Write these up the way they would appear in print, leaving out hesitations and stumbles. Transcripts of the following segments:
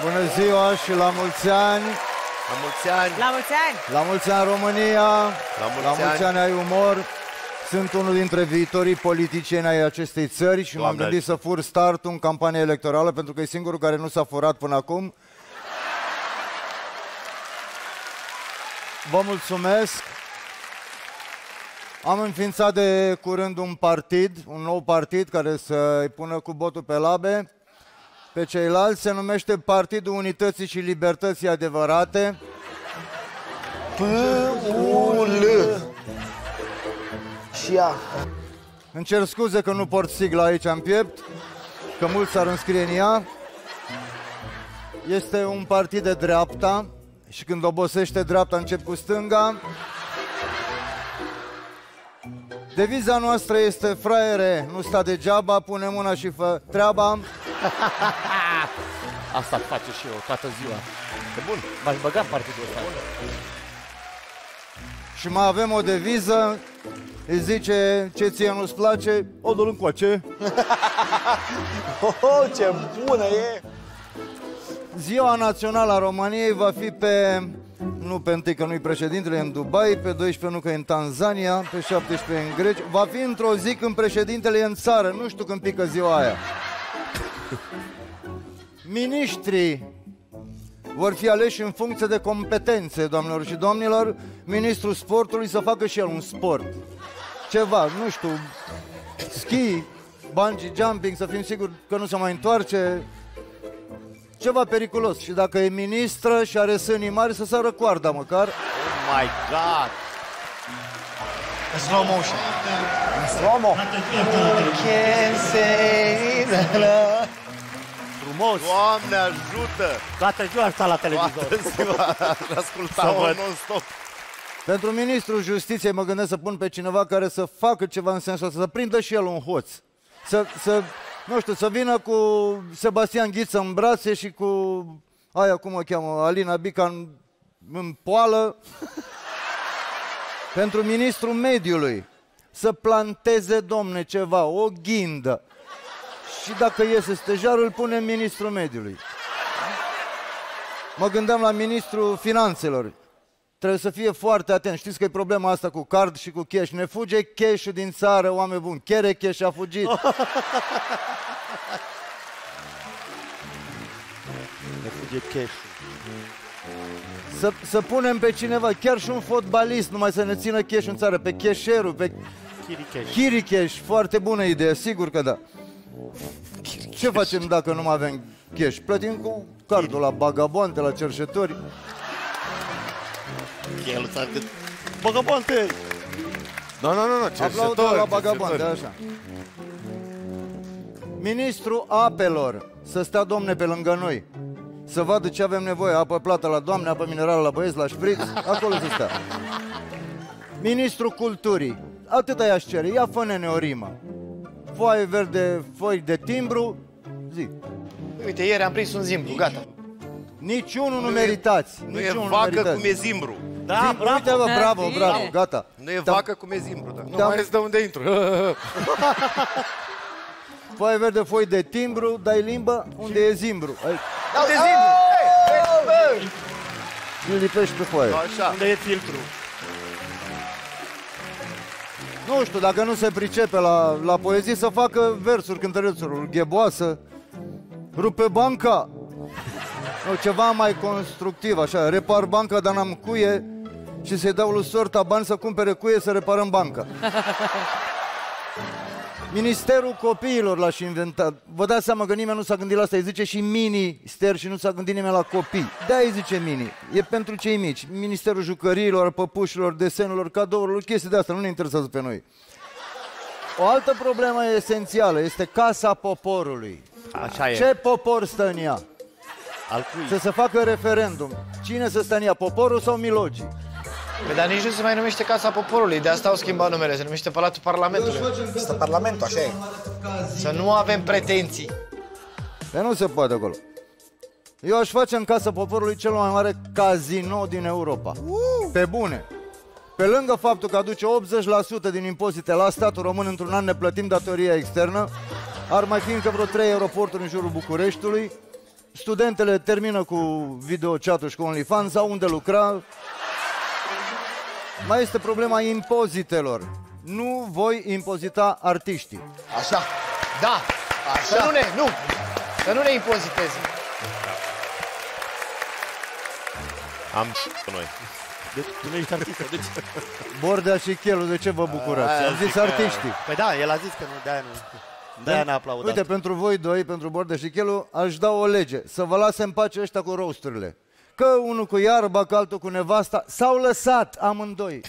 Bună ziua și la mulți ani! La mulți ani! La mulți ani! La mulți ani România! La mulți ani ai umor! Sunt unul dintre viitorii politicieni ai acestei țări și m-am gândit să fur startul în campanie electorală, pentru că e singurul care nu s-a furat până acum. Vă mulțumesc! Am înființat de curând un partid, un nou partid care să-i pună cu botul pe labe pe ceilalți. Se numește Partidul Unității și Libertății Adevărate. P-U-L. Și ea. Îmi cer scuze că nu port sigla aici în piept, că mulți s-ar înscrie în ea. Este un partid de dreapta și când obosește dreapta încep cu stânga. Deviza noastră este fraiere, nu sta degeaba, pune mâna și fă treaba. Asta face și eu toată ziua. E bun, m-aș băga partidul ăsta. Și mai avem o deviză, îi zice ce ție nu-ți place, o dă-l încoace. Oh, ce bună e! Ziua Națională a României va fi pe... Nu pe 1, că nu-i președintele în Dubai, pe 12, nu că e în Tanzania, pe 17 în Grecia. Va fi într-o zi când președintele e în țară, nu știu când pică ziua aia. Miniștrii vor fi aleși în funcție de competențe, doamnelor și domnilor. Ministrul sportului să facă și el un sport. Ceva, nu știu, schi, bungee jumping, să fim siguri că nu se mai întoarce. Ceva periculos. Și dacă e ministră și are sânii mari, să sară coarda măcar. Oh my God! În slow motion. În slow motion. Frumos. Doamne ajută! Toată ziua ar sta la televizor. Toată ziua asculta-o non-stop. Pentru ministrul justiției mă gândesc să pun pe cineva care să facă ceva în sensul ăsta, să prindă și el un hoț. Nu știu, să vină cu Sebastian Ghiță în brațe și cu aia, cum o cheamă, Alina Bican în poală. Pentru ministrul mediului. Să planteze, domne, ceva, o ghindă. Și dacă iese stejarul, îl pune ministrul mediului. Mă gândeam la ministrul finanțelor. Trebuie să fie foarte atent. Știți că e problema asta cu card și cu cash. Ne fuge cash-ul din țară, oameni buni. Chiar cash a fugit. Ne fuge cash-ul. Să punem pe cineva, chiar și un fotbalist, numai să ne țină cash în țară. Pe cash-erul, pe... Chiriches. Chiriches. Foarte bună idee, sigur că da. Chiriches. Ce facem dacă nu mai avem cash? Plătim cu cardul la bagaboante, la cerșetori. Bagaboante! Nu, cerșetori! La bagaboante, așa. Ministrul apelor, să stea, domne, pe lângă noi. Să vadă ce avem nevoie, apă plată la doamne, apă minerală la băieți, la șpriț, acolo să stea. Ministrul culturii, atâta i-aș cere, ia fă nene o rimă. Foaie verde, foi de timbru, zi. Uite, ieri am prins un zimbru, gata. Niciunul nu meritați. Nu e vacă cum e zimbru. Da, bravo, bravo, bravo, gata. Nu e vacă cum e zimbru, da. Nu mai îți dă unde intru. Foaie verde, foi de timbru, dai limbă, unde e zimbru. Unde e zimbru? Îl lipești pe foaie. Unde e filtru? Nu știu, dacă nu se pricepe la poezie, să facă versuri cântărețuri. Gheboasă, rupe banca. Nu, ceva mai constructiv, așa, repar banca, dar n-am cuie și să-i dau lui sorta bani să cumpere cuie să reparăm banca. Ministerul copiilor l-aș inventa. Vă dați seama că nimeni nu s-a gândit la asta, îi zice și mini-ster și nu s-a gândit nimeni la copii. De-aia îi zice mini, e pentru cei mici. Ministerul jucăriilor, păpușilor, desenelor, cadourilor, chestii de asta, nu ne interesează pe noi. O altă problemă esențială este Casa Poporului. Așa e. Ce popor stă în ea? Să se facă referendum. Cine să stă în ea, poporul sau milogii? Păi, dar nici nu se mai numește Casa Poporului, de asta au schimbat numele, se numește Palatul Parlamentului. Asta Parlamentul, așa e. Să nu avem pretenții. Păi nu se poate acolo. Eu aș face în Casa Poporului cel mai mare casino din Europa. Pe bune. Pe lângă faptul că aduce 80% din impozite la statul român, într-un an ne plătim datoria externă, ar mai fi încă vreo 3 aeroporturi în jurul Bucureștiului, studentele termină cu videochat-ul și cu OnlyFans, sau unde lucra. Mai este problema impozitelor. Nu voi impozita artiștii. Așa, da, așa. Că nu ne, nu, că nu ne impozitezi. Am și noi. Deci, tu nu ești artistă, deci... Bordea și Cheloo, de ce vă bucurați? Am zis artiștii. Păi da, el a zis că nu, de-aia nu... De-aia n-a aplaudat. Uite, pentru voi doi, pentru Bordea și Cheloo, aș da o lege. Să vă lase în pace ăștia cu roasturile. Că unul cu iarba, că altul cu nevasta. S-au lăsat amândoi.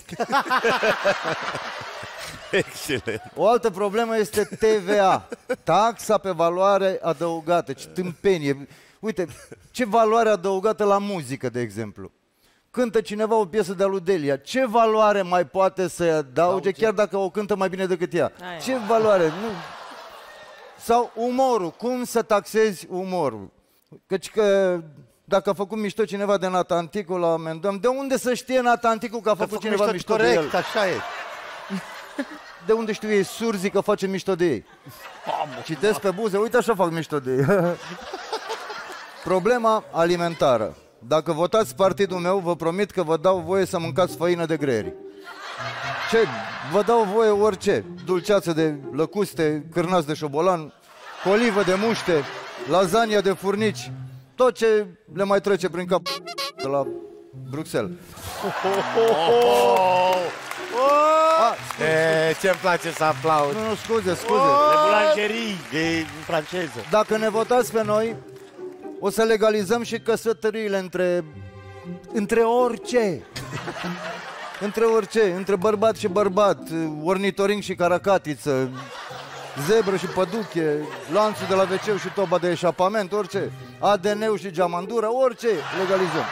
Excelent. O altă problemă este TVA. Taxa pe valoare adăugată. Ce tâmpenie. Uite, ce valoare adăugată la muzică, de exemplu. Cântă cineva o piesă de-a lui Delia. Ce valoare mai poate să-i adauge, chiar dacă o cântă mai bine decât ea? Aia. Ce valoare? Nu. Sau umorul. Cum să taxezi umorul? Căci că dacă a făcut mișto cineva de Natanticul, la amendăm. De unde să știe Natanticul că a făcut cineva mișto de el? Așa e. De unde știu ei, surzii, că face mișto de ei? Citesc pe buze, uite așa fac mișto de ei. Problema alimentară. Dacă votați partidul meu, vă promit că vă dau voie să mâncați făină de greieri. Ce? Vă dau voie orice. Dulceață de lăcuste, cârnați de șobolan, colivă de muște, lasagna de furnici, tot ce le mai trece prin cap de la Bruxelles. Ce-mi place să aplaud. Nu, scuze, scuze. De boulangerie, de franceză. Dacă ne votați pe noi, o să legalizăm și căsătoriile între orice. Între orice, între bărbat și bărbat, ornitoring și caracatiță, zebră și păduche, lanțul de la wc și toba de eșapament, orice, ADN-ul și geamandura, orice legalizăm.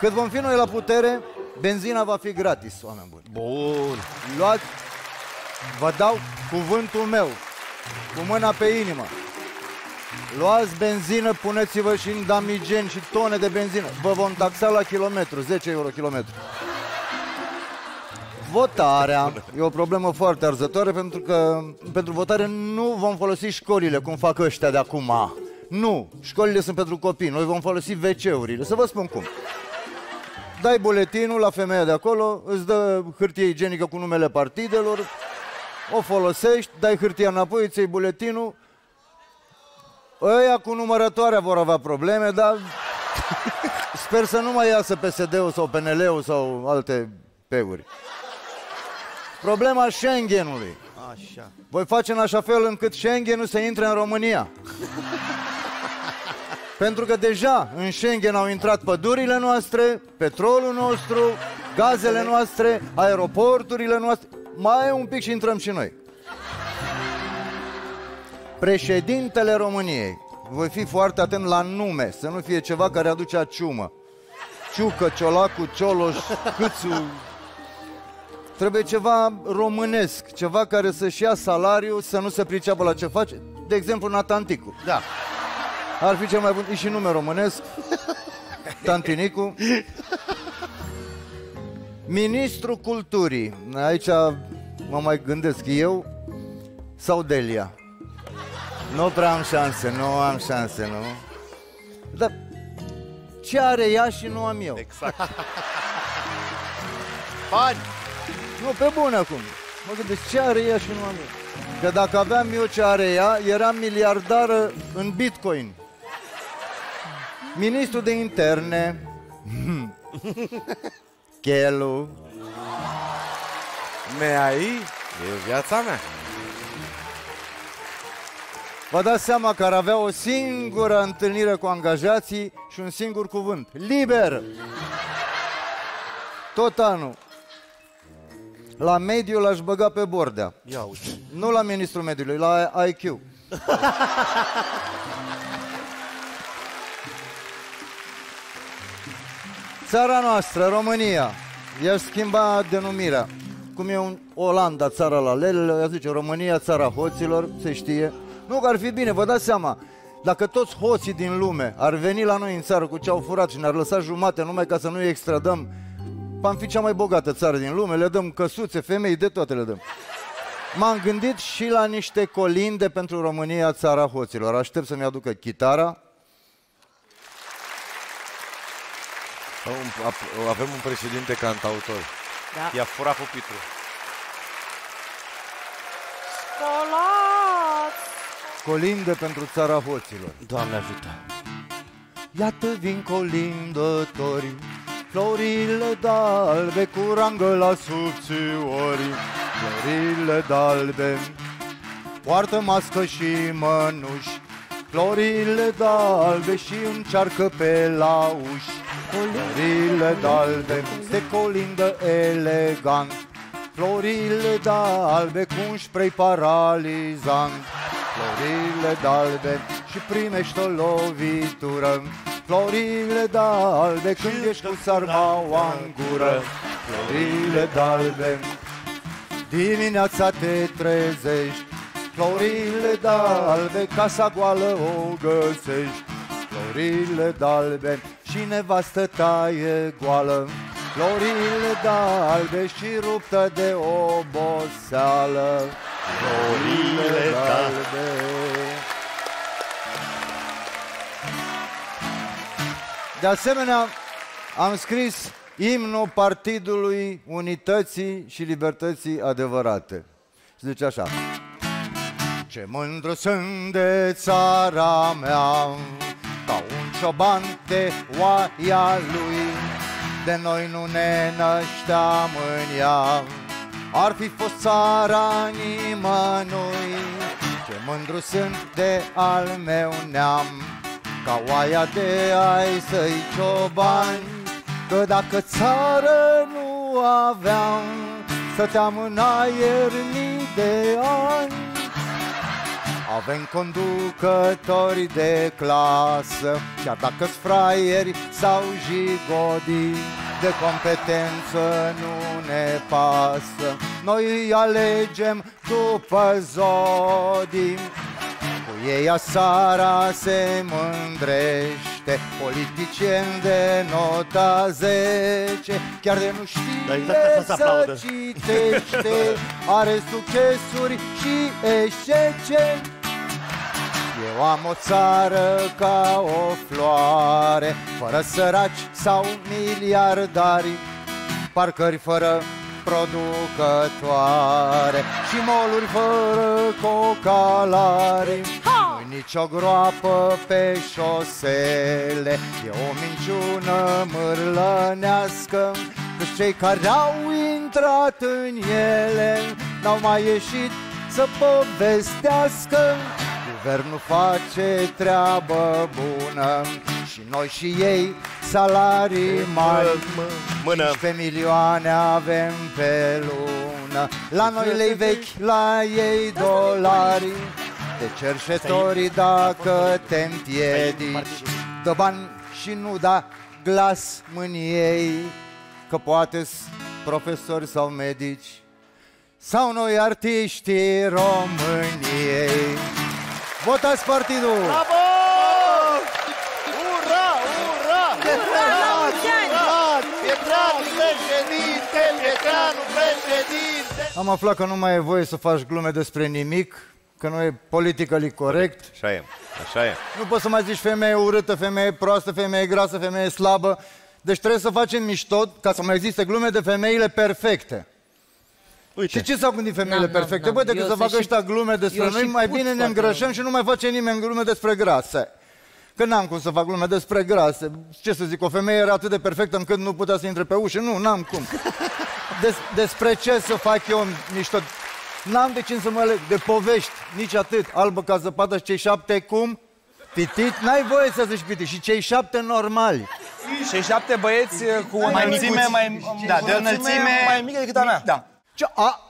Cât vom fi noi la putere, benzina va fi gratis, oameni buni. Bun. Luați, vă dau cuvântul meu, cu mâna pe inimă. Luați benzină, puneți-vă și în damigen și tone de benzină. Vă vom taxa la kilometru, 10 euro kilometru. Votarea e o problemă foarte arzătoare, pentru că pentru votare nu vom folosi școlile, cum fac ăștia de acum. Nu, școlile sunt pentru copii, noi vom folosi WC-urile. Să vă spun cum. Dai buletinul la femeia de acolo, îți dă hârtie igienică cu numele partidelor, o folosești, dai hârtia înapoi, îți iei buletinul. Ăia cu numărătoarea vor avea probleme, dar sper să nu mai iasă PSD-ul sau PNL-ul sau alte P-uri. Problema Schengen-ului. Așa. Voi face în așa fel încât Schengen-ul să intre în România. Pentru că deja în Schengen au intrat pădurile noastre, petrolul nostru, gazele noastre, aeroporturile noastre. Mai un pic și intrăm și noi. Președintele României. Voi fi foarte atent la nume, să nu fie ceva care aduce ciumă. Ciucă, Ciolacu, Cioloș, Cățu. Trebuie ceva românesc, ceva care să-și ia salariu, să nu se priceapă la ce face. De exemplu, Natanticul. Da. Ar fi cel mai bun. E și nume românesc. Tantinicu. Ministrul Culturii. Aici mă mai gândesc eu sau Delia. Nu prea am șanse, nu am șanse, nu? Dar ce are ea și nu am eu? Exact. Bani! Nu, pe bune acum. Mă gândesc, ce are ea și nu am eu? Că dacă aveam eu ce are ea, eram miliardară în bitcoin. Ministrul de Interne. Cheloo. Mea-i e viața mea. Vă dați seama că ar avea o singură întâlnire cu angajații și un singur cuvânt. Liber! Tot anul. La mediu l-aș băga pe Bordea. Ia uite. Nu la ministrul mediului, la IQ. Țara noastră, România, i-aș schimba denumirea. Cum e un Olanda, țara la lelele, i-aș zice România, țara hoților, se știe. Nu că ar fi bine, vă dați seama, dacă toți hoții din lume ar veni la noi în țară cu ce au furat și ne-ar lăsa jumate numai ca să nu-i extradăm, am fi cea mai bogată țară din lume, le dăm căsuțe, femei, de toate le dăm. M-am gândit și la niște colinde pentru România, țara hoților. Aștept să-mi aducă chitara, Avem un președinte cantautor. Da. I-a furat pupitrul. Scolați! Colindă pentru țara hoților. Doamne ajută! Iată vin colindătorii, florile d'albe cu rangă la subțiorii. Florile d'albe poartă mască și mănuși, florile d'albe și încearcă pe la uși. Florile d'albe se colindă elegant, florile d'albe cu un spray paralizant. Florile d'albe și primești o lovitură, florile d'albe când ești cu sarmaua în gură. Florile d'albe dimineața te trezești, florile d'albe casa goală o găsești. Florile d'albe și nevastă taie goală, florile d'albe și ruptă de oboseală. Florile d'albe. De asemenea, am scris imnul Partidului Unității și Libertății Adevărate. Și zice așa. Ce mândru sunt de țara mea, ca un cioban de oaia lui, de noi nu ne nășteam în ea, ar fi fost țara nimănui. Ce mândru sunt de al meu neam, ca oaia de ai săi ciobani, că dacă țară nu aveam, stăteam în aer mii de ani. Avem conducători de clasă, chiar dacă-s fraieri sau jigodii, de competență nu ne pasă, noi îi alegem după zodii. Cu ei țara se mândrește, politicieni de nota 10, chiar de nu știe să citește, are succesuri și eșece. Eu am o țară ca o floare, fără săraci sau miliardari, parcări fără producătoare și moluri fără cocalari. Nu-i nicio groapă pe șosele, e o minciună mârlănească, că cei care au intrat în ele n-au mai ieșit să povestească. Guvernul face treabă bună și noi și ei salarii mari, 15 milioane avem pe lună, la noi lei vechi, la ei dolari. Te cerșetorii dacă te împiedici, dă bani și nu da glas mâniei, că poate-s profesori sau medici sau noi artiștii României. Votați partidul! Bravo! Ura! Ura! Pietreanu președinte! Pietreanu președinte! Am aflat că nu mai e voie să faci glume despre nimic, că nu e politically corect. Așa e, așa e. Nu poți să mai zici femeie urâtă, femeie proastă, femeie grasă, femeie slabă. Deci trebuie să facem mișto ca să mai existe glume de femeile perfecte. Uite. Și ce s-au gândit femeile perfecte? Băi, decât să facă ăștia glume despre noi, mai bine ne îngrășăm și nu mai face nimeni glume despre grase. Că n-am cum să fac glume despre grase. Ce să zic, o femeie era atât de perfectă încât nu putea să intre pe ușă. Nu, n-am cum. Despre ce să fac eu niște... N-am de cine să mă aleg de povești, nici atât. Albă ca zăpadă și cei șapte cum? Pitit? N-ai voie să zici pitit. Și cei șapte normali. Cei șapte băieți cu o înălțime mai mică decât a mea. Da.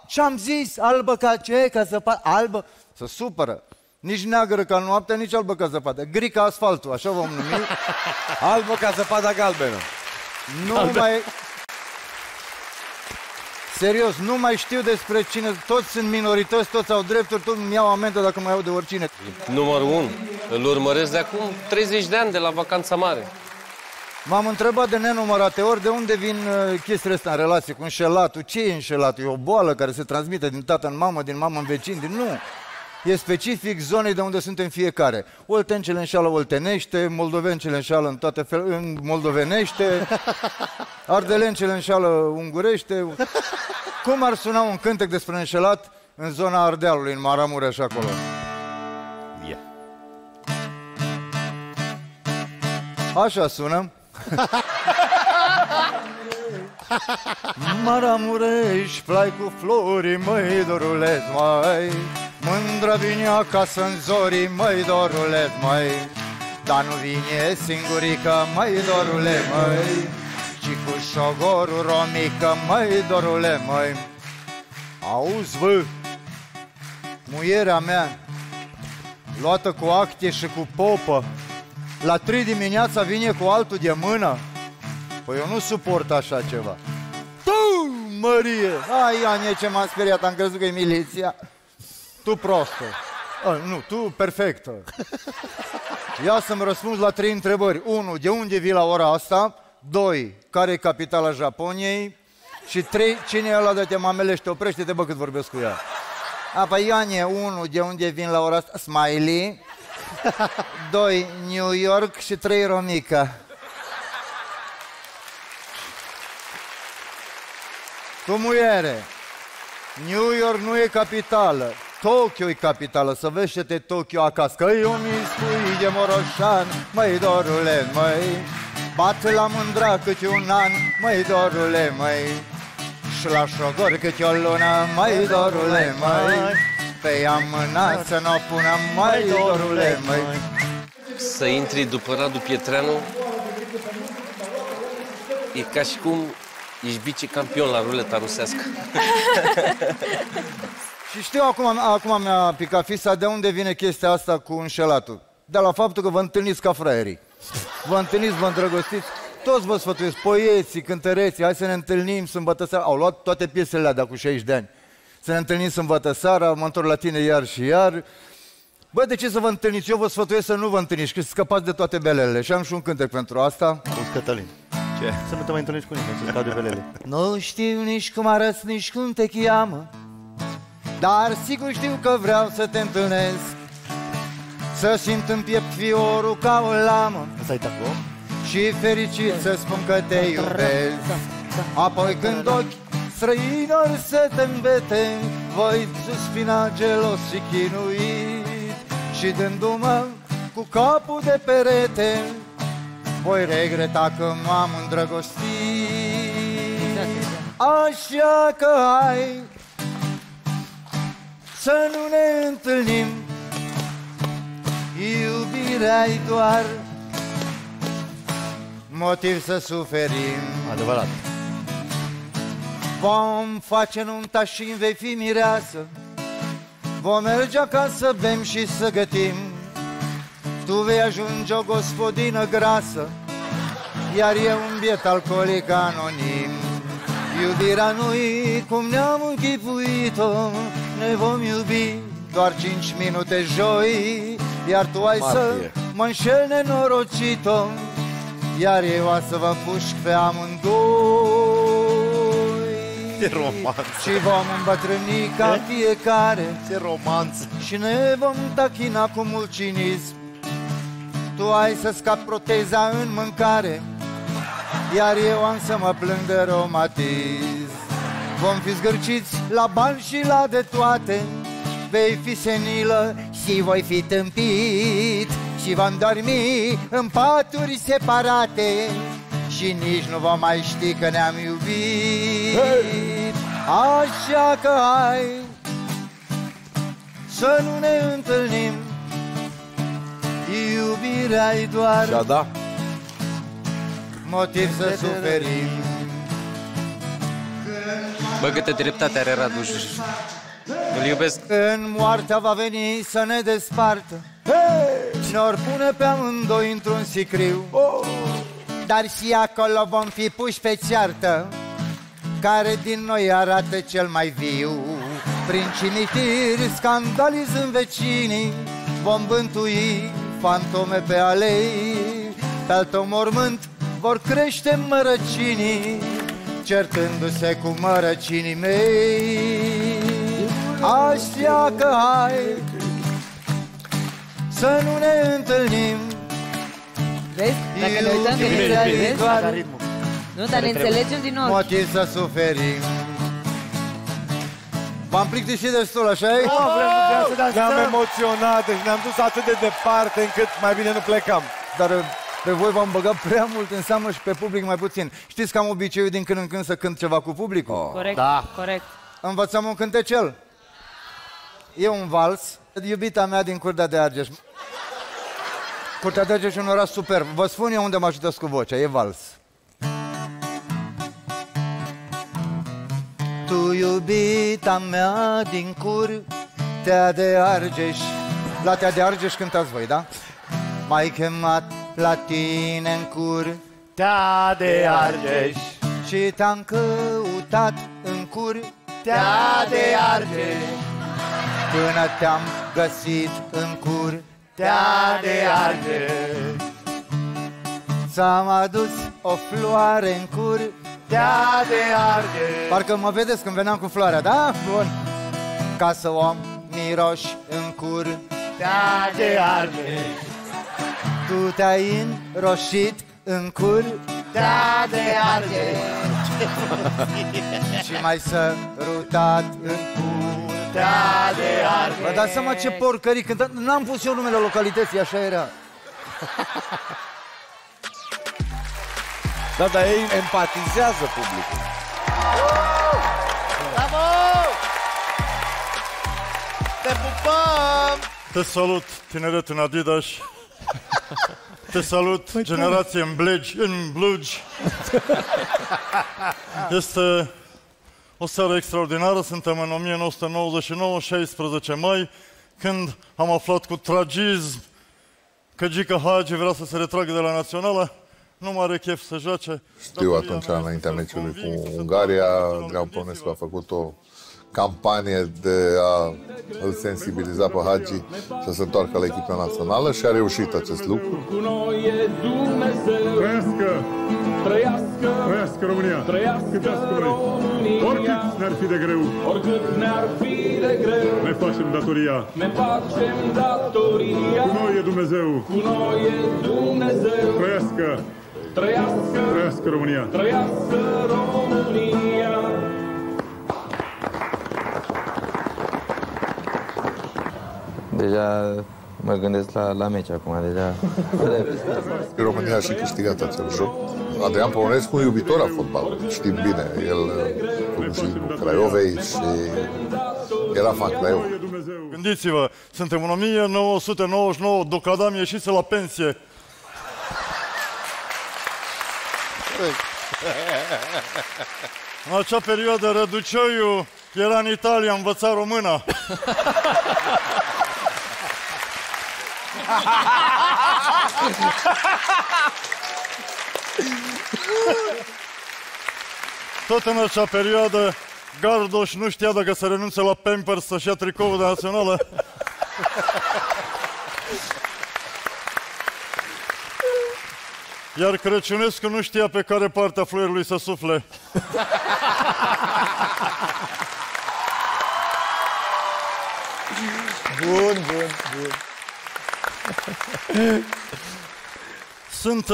Ce-am zis? Albă ca ce? Ca zăpadă? Albă? Se supără. Nici neagră ca noaptea, nici albă ca zăpadă. Gri ca asfaltul, așa vom numi. Albă ca zăpada galbenă. Serios, nu mai știu despre cine. Toți sunt minorități, toți au drepturi, toți îmi iau amendă dacă mă iau de oricine. Numărul 1. Îl urmăresc de acum 30 de ani de la Vacanța Mare. M-am întrebat de nenumărate ori de unde vin chestiile astea în relație cu înșelatul. Ce e înșelatul? E o boală care se transmite din tată în mamă, din mamă în vecin, din... Nu! E specific zonei de unde suntem fiecare. Oltencele înșeală oltenește, moldovencele înșeală în toate fel, în moldovenește, ardelencele înșeală ungurește. Cum ar suna un cântec despre înșelat în zona Ardealului, în Maramureș, acolo? Yeah. Așa sună. Maramureș, plai cu flori, măi dorule, mai mândră vine acasă în zorii, măi dorule, mai dar nu vine singurică, măi dorule, mai ci cu șogorul romică, măi dorule, mai auzi, vă, muierea mea, luată cu acte și cu popă, la 3 dimineața vine cu altul de mână. Păi eu nu suport așa ceva. Tu, Mărie! Ai, Ioane, ce m-am speriat, am crezut că e miliția. Tu prostă. Nu, tu perfectă. Ia să-mi răspunzi la 3 întrebări. 1. De unde vii la ora asta? 2. Care e capitala Japoniei? Și 3. Cine e ăla de te mamelește? Oprește-te, bă, cât vorbesc cu ea. Păi, Ioane, 1. De unde vin la ora asta? Smiley. 2. New York. Și 3. Romica. Tu, muiere, New York nu e capitală, Tokyo e capitală, să vezi ce te Tokyo acasă. Că-i un spui de moroșan, măi dorule, măi, bate la mândra câte un an, măi dorule, măi, și la șogor câte o lună, măi dorule, măi, pe am mâna să n-o pună, măi dorule, măi. Să intri după Radu Pietreanu e ca și cum ești vicecampion la ruleta rusească. Și știu, acum mi-a picat fisa de unde vine chestia asta cu înșelatul. De la faptul că vă întâlniți ca fraierii. Vă întâlniți, vă îndrăgostiți, toți vă sfătuiesc, poeții, cântăreții, hai să ne întâlnim sâmbătă seara. Au luat toate piesele alea cu 60 de ani. Să ne întâlnim sâmbătă seara, mă întorc la tine iar și iar. Bă, de ce să vă întâlniți? Eu vă sfătuiesc să nu vă întâlniți, că scăpați de toate belele. Și am și un cântec pentru asta. Auzi, Cătălin. Ce? Să nu te mai întâlnești cu nimeni, să-ți cade belele. Nu știu nici cum arăți, nici cum te cheamă, dar sigur știu că vreau să te întâlnesc, să simt în piept fiorul ca o lamă. Și fericit să spun că te iubesc. Apoi când ochi străinori se te îmbete, voi suspina gelos și chinuit, și dându-mă cu capul de perete, voi regreta că m-am îndrăgostit. Așa că hai să nu ne întâlnim, iubirea-i doar motiv să suferim. Adevărat. Vom face nunta și vei fi mireasă, vom merge acasă, bem și să gătim. Tu vei ajunge o gospodină grasă, iar eu un biet alcoolic anonim. Iubirea nu-i cum ne-am închipuit-o, ne vom iubi doar 5 minute joi, iar tu ai să mă înșel nenorocit-o, iar eu a să vă pușc pe amândoi. Ce romanță! Și vom îmbătrâni ca fiecare. Ce romanță! Și ne vom tachina cu mult cinism. Tu ai să scapi proteza în mâncare, iar eu am să mă plâng de romatism. Vom fi zgârciți la bani și la de toate, vei fi senilă și voi fi tâmpit, și vom dormi în paturi separate, și nici nu vom mai ști că ne-am iubit. Așa că hai să nu ne întâlnim, iubirea-i doar motiv să suferim. Bă, câtă dreptate are Radu. Îl iubesc. În moartea va veni să ne despartă, ne-or pune pe amândoi într-un sicriu, dar și acolo vom fi puși pe ceartă, care din noi arată cel mai viu. Prin cimitir scandalizând vecinii, vom bântui fantome pe alei, pe-al tău mormânt vor crește mărăcinii, certându-se cu mărăcinii mei. Așa că hai să nu ne întâlnim. Vezi? Dacă ne uităm că ne nu, dar ne înțelegem din nou. Motiv să suferim. M-am plictisit destul, așa-i? Ne-am emoționat, deci ne-am dus atât de departe încât mai bine nu plecam. Dar pe voi v-am băgat prea mult în seamă și pe public mai puțin. Știți că am obiceiul din când în când să cânt ceva cu publicul? Oh. Corect, da. Corect. Învățăm un cântecel. E un vals. Iubita mea din Curtea de Argeș. Curtea de Argeș e un oraș superb. Vă spun eu unde mă ajutați cu vocea. E vals. Tu, iubita mea din Curtea de Argeș. La Tea de Argeș cântați voi, da? M-ai chemat la tine în Curtea de Argeș și te-am căutat în Curtea de Argeș până te-am găsit în Curtea de Argeș. Ți-am adus o floare în Curtea de Argeș. Parcă mă vedeți când veneam cu floarea, da? Bun. Ca să o am miroși în Curtea de Argeș. Tu te-ai înroșit în Curtea de Argeș și m-ai sărutat în Curtea de Argeș. Vă dați seama ce porcării cântă? N-am pus eu numele localității, așa era. Da, dar ei empatizează publicul. Bravo! Te pupăm! Te salut, tineret în Adidas. Te salut, păi, generație în blegi, în blugi. Este o seară extraordinară. Suntem în 1999, 16 mai, când am aflat cu tragism că Gică Hagi vrea să se retragă de la Națională. Nu mai are chef să joace. Știu, atunci, înaintea meciului cu Ungaria, Adrian Păunescu a făcut o campanie de a îl sensibiliza pe Hagi să se întoarcă la echipa națională și a reușit acest lucru. Trăiască! Trăiască! Trăiască România! Trăiască România! Oricât ne-ar fi de greu! Oricât ne-ar fi de greu! Ne facem datoria! Ne facem datoria! Cu noi e Dumnezeu! Cu noi e Dumnezeu! Trăiască! Trăiască! Trăiască România! Trăiască România! Deja mă gândesc la meci acum, deja... România a și câștigat acel joc. Adrian Păunescu, un iubitor a fotbalului, știm bine. El cu Craiovei și era fan Craiova. Gândiți-vă, suntem în 1999, Ducadam ieșise la pensie. În acea perioadă, Radu Cioiu era în Italia, învăța româna. Tot în acea perioadă, Gardoș nu știa dacă să renunțe la Pampers să-și ia tricoul de națională. Iar Crăciunescu nu știa pe care parte a fluierului să sufle. Bun, bun, bun. Sunt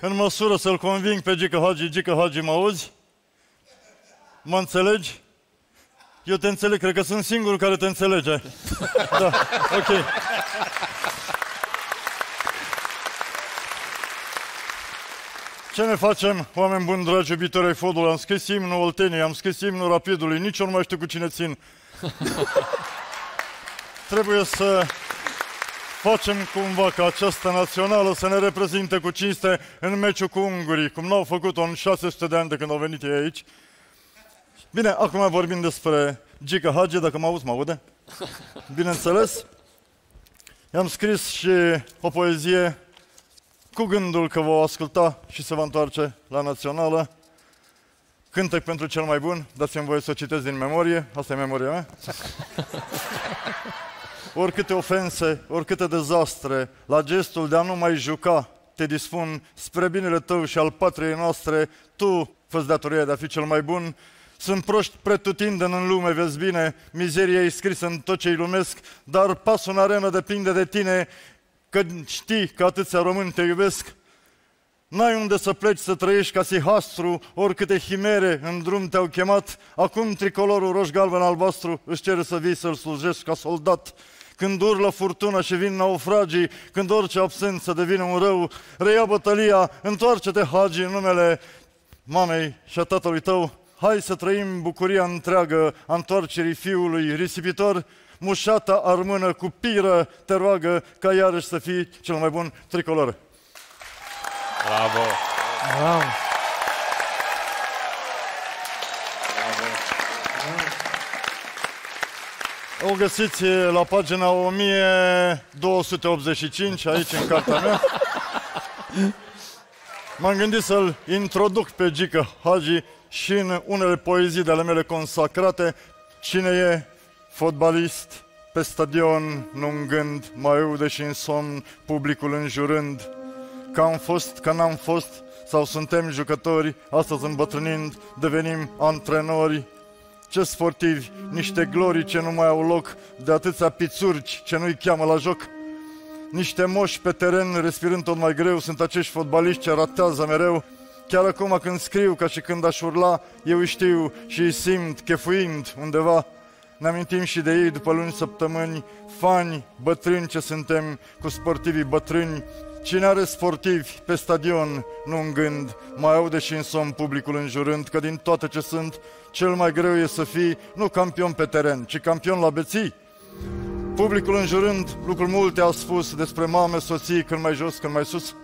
în măsură să-l conving pe Gică Hagi. Gică Hagi, mă auzi? Mă înțelegi? Eu te înțeleg, cred că sunt singurul care te înțelege. Da, ok. Ce ne facem, oameni buni, dragi iubitori ai fotbalului? Am scris imnul Olteniei, am scris imnul Rapidului, nici eu nu mai știu cu cine țin. Trebuie să facem cumva ca această națională să ne reprezinte cu cinste în meciul cu ungurii, cum n-au făcut-o în 600 de ani de când au venit ei aici. Bine, acum vorbim despre Gică Hagi, dacă mă auzi, mă aude? Bineînțeles. I-am scris și o poezie cu gândul că vă asculta și se va întoarce la națională. Cântec pentru cel mai bun, dați-mi voie să o citesc din memorie, asta e memoria mea. Oricâte ofense, oricâte dezastre, la gestul de a nu mai juca, te dispun spre binele tău și al patriei noastre, tu fă-ți datoria de a fi cel mai bun Sunt proști pretutindeni în lume, vezi bine, mizeria e scrisă în tot ce-i lumesc, dar pasul în arenă depinde de tine, că știi că atâția români te iubesc. N-ai unde să pleci să trăiești ca sihastru, oricâte himere în drum te-au chemat, acum tricolorul roș-galben-albastru își cere să vii să-l slujești ca soldat. Când urlă furtuna și vin naufragii, când orice absență devine un rău, reia bătălia, întoarce-te, Hagi, în numele mamei și a tatălui tău. Hai să trăim bucuria întreagă a întoarcerii fiului risipitor, mușata armână cu piră te roagă ca iarăși să fii cel mai bun tricolor. Bravo! Bravo! O găsiți la pagina 1285, aici în cartea mea. M-am gândit să-l introduc pe Gică Hagi și în unele poezii de ale mele consacrate. Cine e fotbalist pe stadion, nu-n gând, mai ude și în somn, publicul înjurând. Că am fost, că n-am fost, sau suntem jucători, astăzi îmbătrânind, devenim antrenori. Ce sportivi, niște glorii ce nu mai au loc, de atâția pițurci ce nu-i cheamă la joc. Niște moși pe teren, respirând tot mai greu, sunt acești fotbaliști ce ratează mereu. Chiar acum când scriu, ca și când aș urla, eu îi știu și îi simt, chefuind undeva. Ne amintim și de ei după luni, săptămâni, fani, bătrâni ce suntem cu sportivii bătrâni. Cine are sportivi pe stadion, nu în gând, mai aude și în somn publicul înjurând, că din toate ce sunt, cel mai greu e să fii nu campion pe teren, ci campion la beții. Publicul înjurând, lucruri multe a spus despre mame, soții, când mai jos, când mai sus.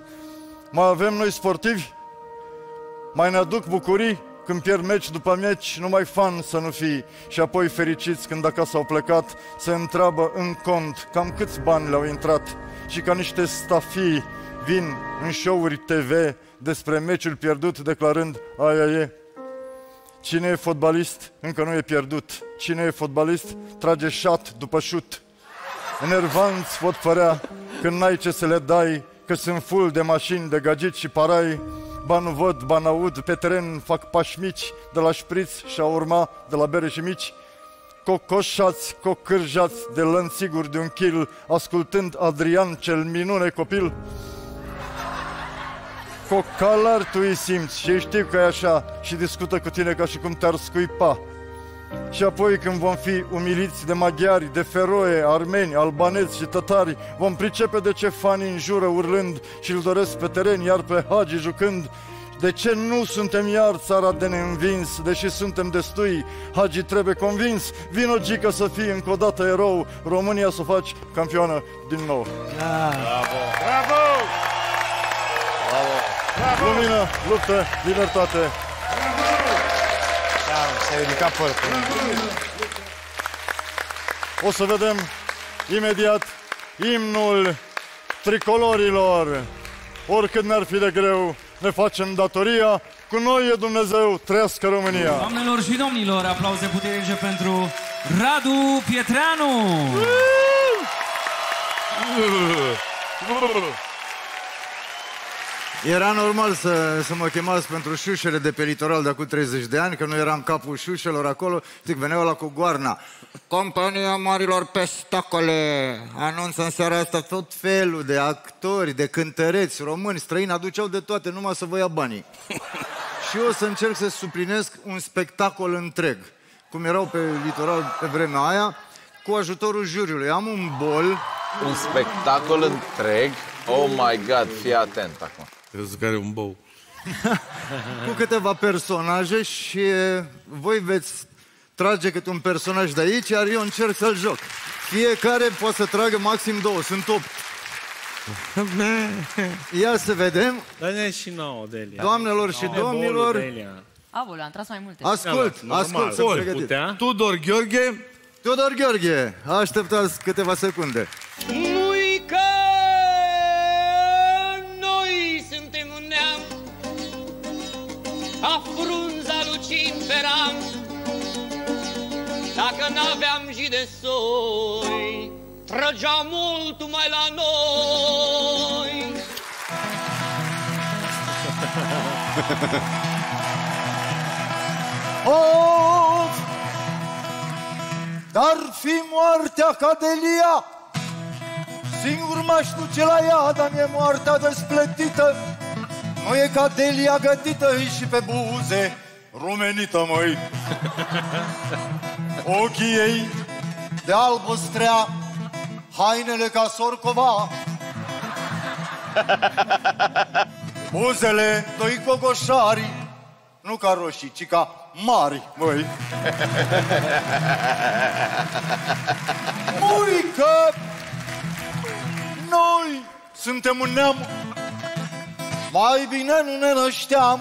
Mai avem noi sportivi? Mai ne aduc bucurii când pierd meci după meci, numai fan să nu fii. Și apoi fericiți când acasă au plecat, se întreabă în cont cam câți bani le-au intrat. Și ca niște stafii vin în show-uri TV despre meciul pierdut, declarând aia e. Cine e fotbalist încă nu e pierdut. Cine e fotbalist trage șat după șut. Enervanți pot părea când n-ai ce să le dai, că sunt full de mașini, de gagici și parai. Ba nu văd, ba n-aud, pe teren fac pași mici, de la șpriț și a urma, de la bere și mici. Cocoșați, cocârjați de lănțiguri de un kil, ascultând Adrian cel minune copil. Cocalar tu îi simți și știu că e așa și discută cu tine ca și cum te-ar scuipa. Și apoi când vom fi umiliți de maghiari, de feroe, armeni, albanezi și tătari, vom pricepe de ce fanii înjură urlând și îl doresc pe teren, iar pe Hagi jucând. De ce nu suntem iar țara de neînvins, deși suntem destui, Hagi trebuie convins. Vino, Gică, să fii încă o dată erou, România să faci campioană din nou. Bravo! Bravo! Bravo! Lumină, luptă, libertate! S-a ridicat părtul. O să vedem imediat imnul tricolorilor. Oricât ne-ar fi de greu, ne facem datoria. Cu noi e Dumnezeu, trăiască România! Doamnelor și domnilor, aplauze puternice pentru Radu Pietreanu! Era normal să mă chemați pentru șușele de pe litoral de acum 30 de ani, că nu eram capul șușelor acolo, zic, veneau la cu goarna. Compania Marilor Pestacole anunță în seara asta tot felul de actori, de cântăreți, români, străini, aduceau de toate, numai să vă ia banii. Și eu o să încerc să suplinesc un spectacol întreg, cum erau pe litoral pe vremea aia, cu ajutorul juriului. Am un bol... Un spectacol întreg? Oh my God, fii atent acum. Crezi că are un bou. Cu câteva personaje și voi veți trage câte un personaj de aici, iar eu încerc să-l joc. Fiecare poate să tragă maxim 2, sunt 8. Ia să vedem. Dă-ne și nouă, Delia. Doamnelor și domnilor. Avole, am tras mai multe. Ascult, ascult, sunt pregătit. Tudor Gheorghe. Tudor Gheorghe, așteptați câteva secunde. Nu-i că noi suntem un neam, ca frunza lucind pe ram, dacă n-aveam și de soi, trăgea multul mai la noi. Oh! Dar fi moartea ca Delia, singur m-aș duce la ea, dar mi-e moartea despletită. Nu e ca Delia gătită, și pe buze rumenită, măi. Ochii ei de albăstrea, hainele ca sorcova, buzele doi cocoșari, nu ca roșii, ci ca mari, măi. Muică! Noi suntem un neam, mai bine nu ne nășteam.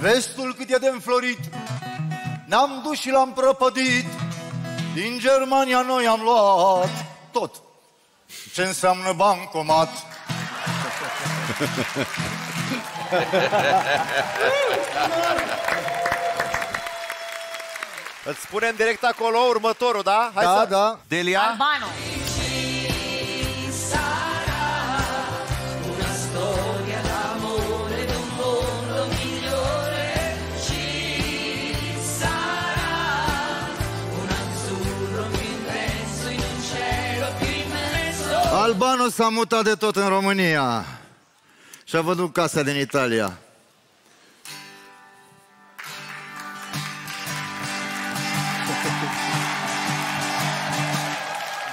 Vestul cât e de înflorit, ne-am dus și l-am prăpădit. Din Germania noi am luat tot ce înseamnă bancomat. Îți spunem direct acolo următorul, da? Hai da, să... da. Delia Albano. Albano s-a mutat de tot în România și-a văzut casa din Italia.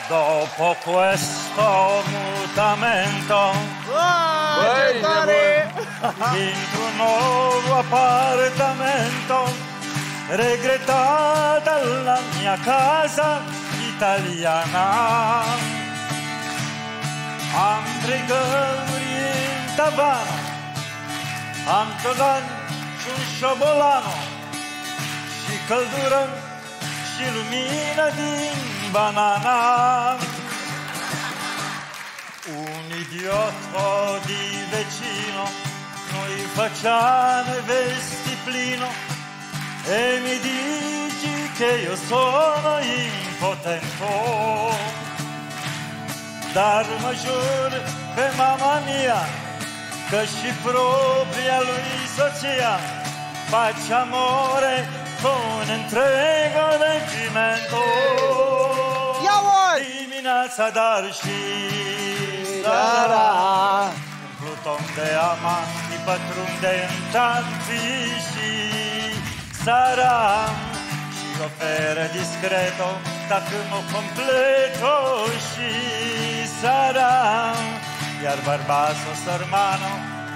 Dopo questo mutamento, dentro un nuovo appartamento, regrettata la mia casa italiana. Am tricăuri în tavan, am căzan și un șobolano, și căldură și lumină din banana. Un idiota di vecino, noi facciamo vesti plino e mi dici che io sono impotente. Dar mă jur pe mama mia că și propria lui soția face amore con întregul regimento. Dimineața, dar și seara, un pluton de amanti pătrunde în tanții și saram, și oferă discreto dacă mă completo și saram. Iar bărbatul sărmano,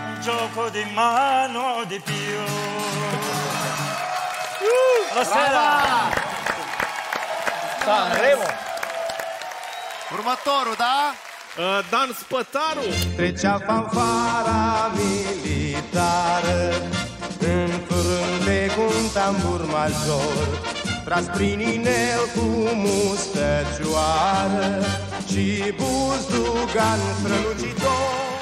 un gioco di mano di più. La seara! Sanremo! Următorul, da? Dan Spătaru. Trecea fanfara militară în frunte cu un tambur major, tras prin inel cu mustăcioară și buzdugan strălucitor.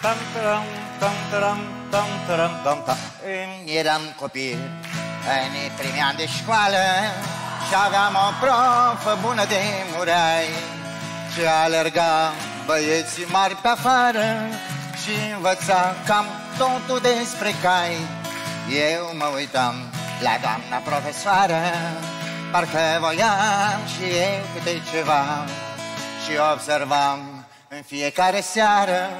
Tam-taram, tam-taram, tam-taram, tam-taram. Eram copil în primii ani de școală și aveam o profă bună de murai. Și alerga băieții mari pe afară și învăța cam totul despre cai. Eu mă uitam la doamna profesoară, parcă voiam și eu câte ceva. Și observam în fiecare seară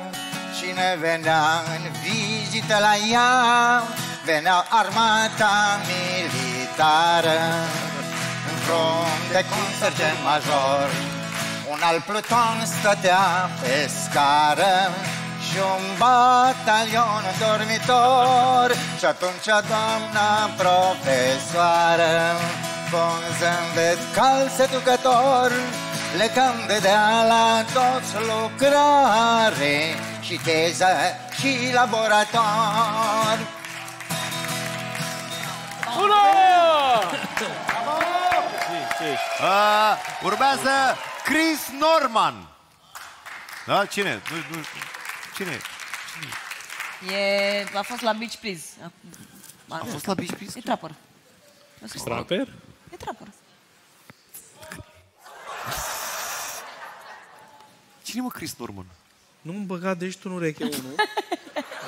cine venea în vizită la ea. Venea armata militară în frunte cu un sergent major. Un alt pluton stătea pe scară și un batalion dormitor. Și atunci doamna profesoară, cu un zâmbet cald seducător, le cam dădea la toți lucrare, și teză și laborator. Bună! Urmează Chris Norman. Da? Cine? Nu, nu, cine? Cine? E, a fost la Beach Please. A fost la Beach Please? E trapper. Trapper? E trapper. Cine mă Chris Norman? Nu-mi băga degetul în ureche, unul.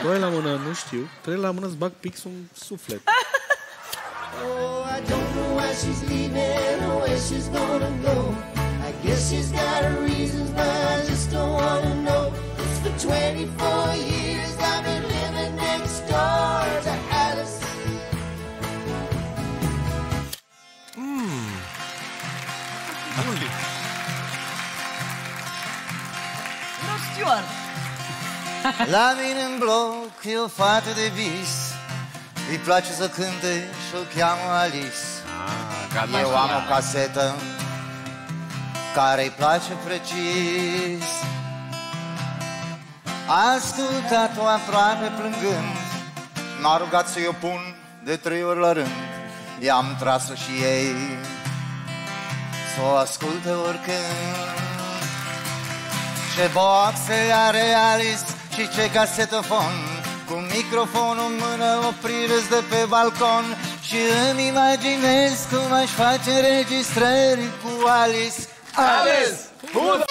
Doi la mână, nu știu. Trei la mână, îți bag pixul în suflet. I don't know why she's leaving or where she's gonna go. I guess she's got her reasons, but I just don't wanna know. It's for 24 years I've been living next door to Alice. La mine în bloc e o fată de vis, îi place să cânte și o cheamă Alice. Eu am o casetă care îi place precis. A ascultat-o aproape plângând, m-a rugat să-i o pun de 3 ori la rând. I-am tras-o și ei să o asculte oricând. Ce boxe are Alice și ce casetofon, cu microfonul în mână o privesc de pe balcon. Și îmi imaginez cum aș face înregistrări cu Alice. Alice! Bună!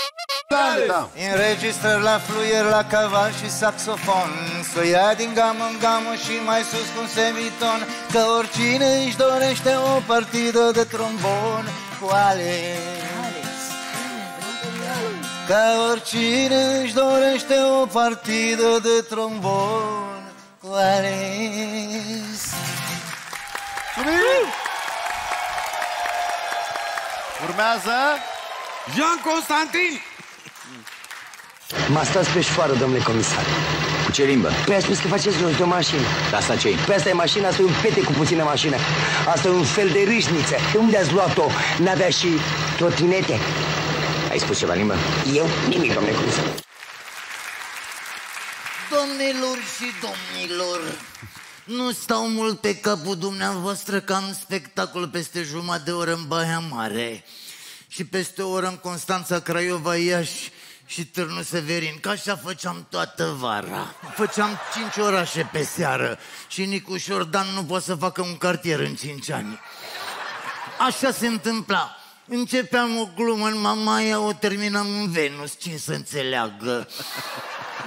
Înregistrări la fluier, la caval și saxofon, să ia din gamă în gamă și mai sus cu un semiton, că oricine își dorește o partidă de trombon cu Alice. Că oricine își dorește o partidă de trombon cu Alice. Urmează Jean Constantin. M-a stat pe șoară, domnule comisar. Cu ce limbă? Păi a spus că faceți rost de o mașină. Dar asta ce-i? Păi asta e mașina, asta e un pete cu puțină mașină. Asta e un fel de râșniță. De unde ați luat-o? N-avea și trotinete? Ai spus ceva limbă? Eu? Nimic, domnule comisar. Domnilor și domnilor, nu stau mult pe capul dumneavoastră că am spectacol peste jumătate de oră în Baia Mare și peste o oră în Constanța, Craiova, Iași și Târnu Severin. Ca așa făceam toată vara. Făceam 5 orașe pe seară și Nicu Șordan nu poate să facă un cartier în 5 ani. Așa se întâmpla. Începeam o glumă în Mamaia, o terminam în Venus, cine să înțeleagă?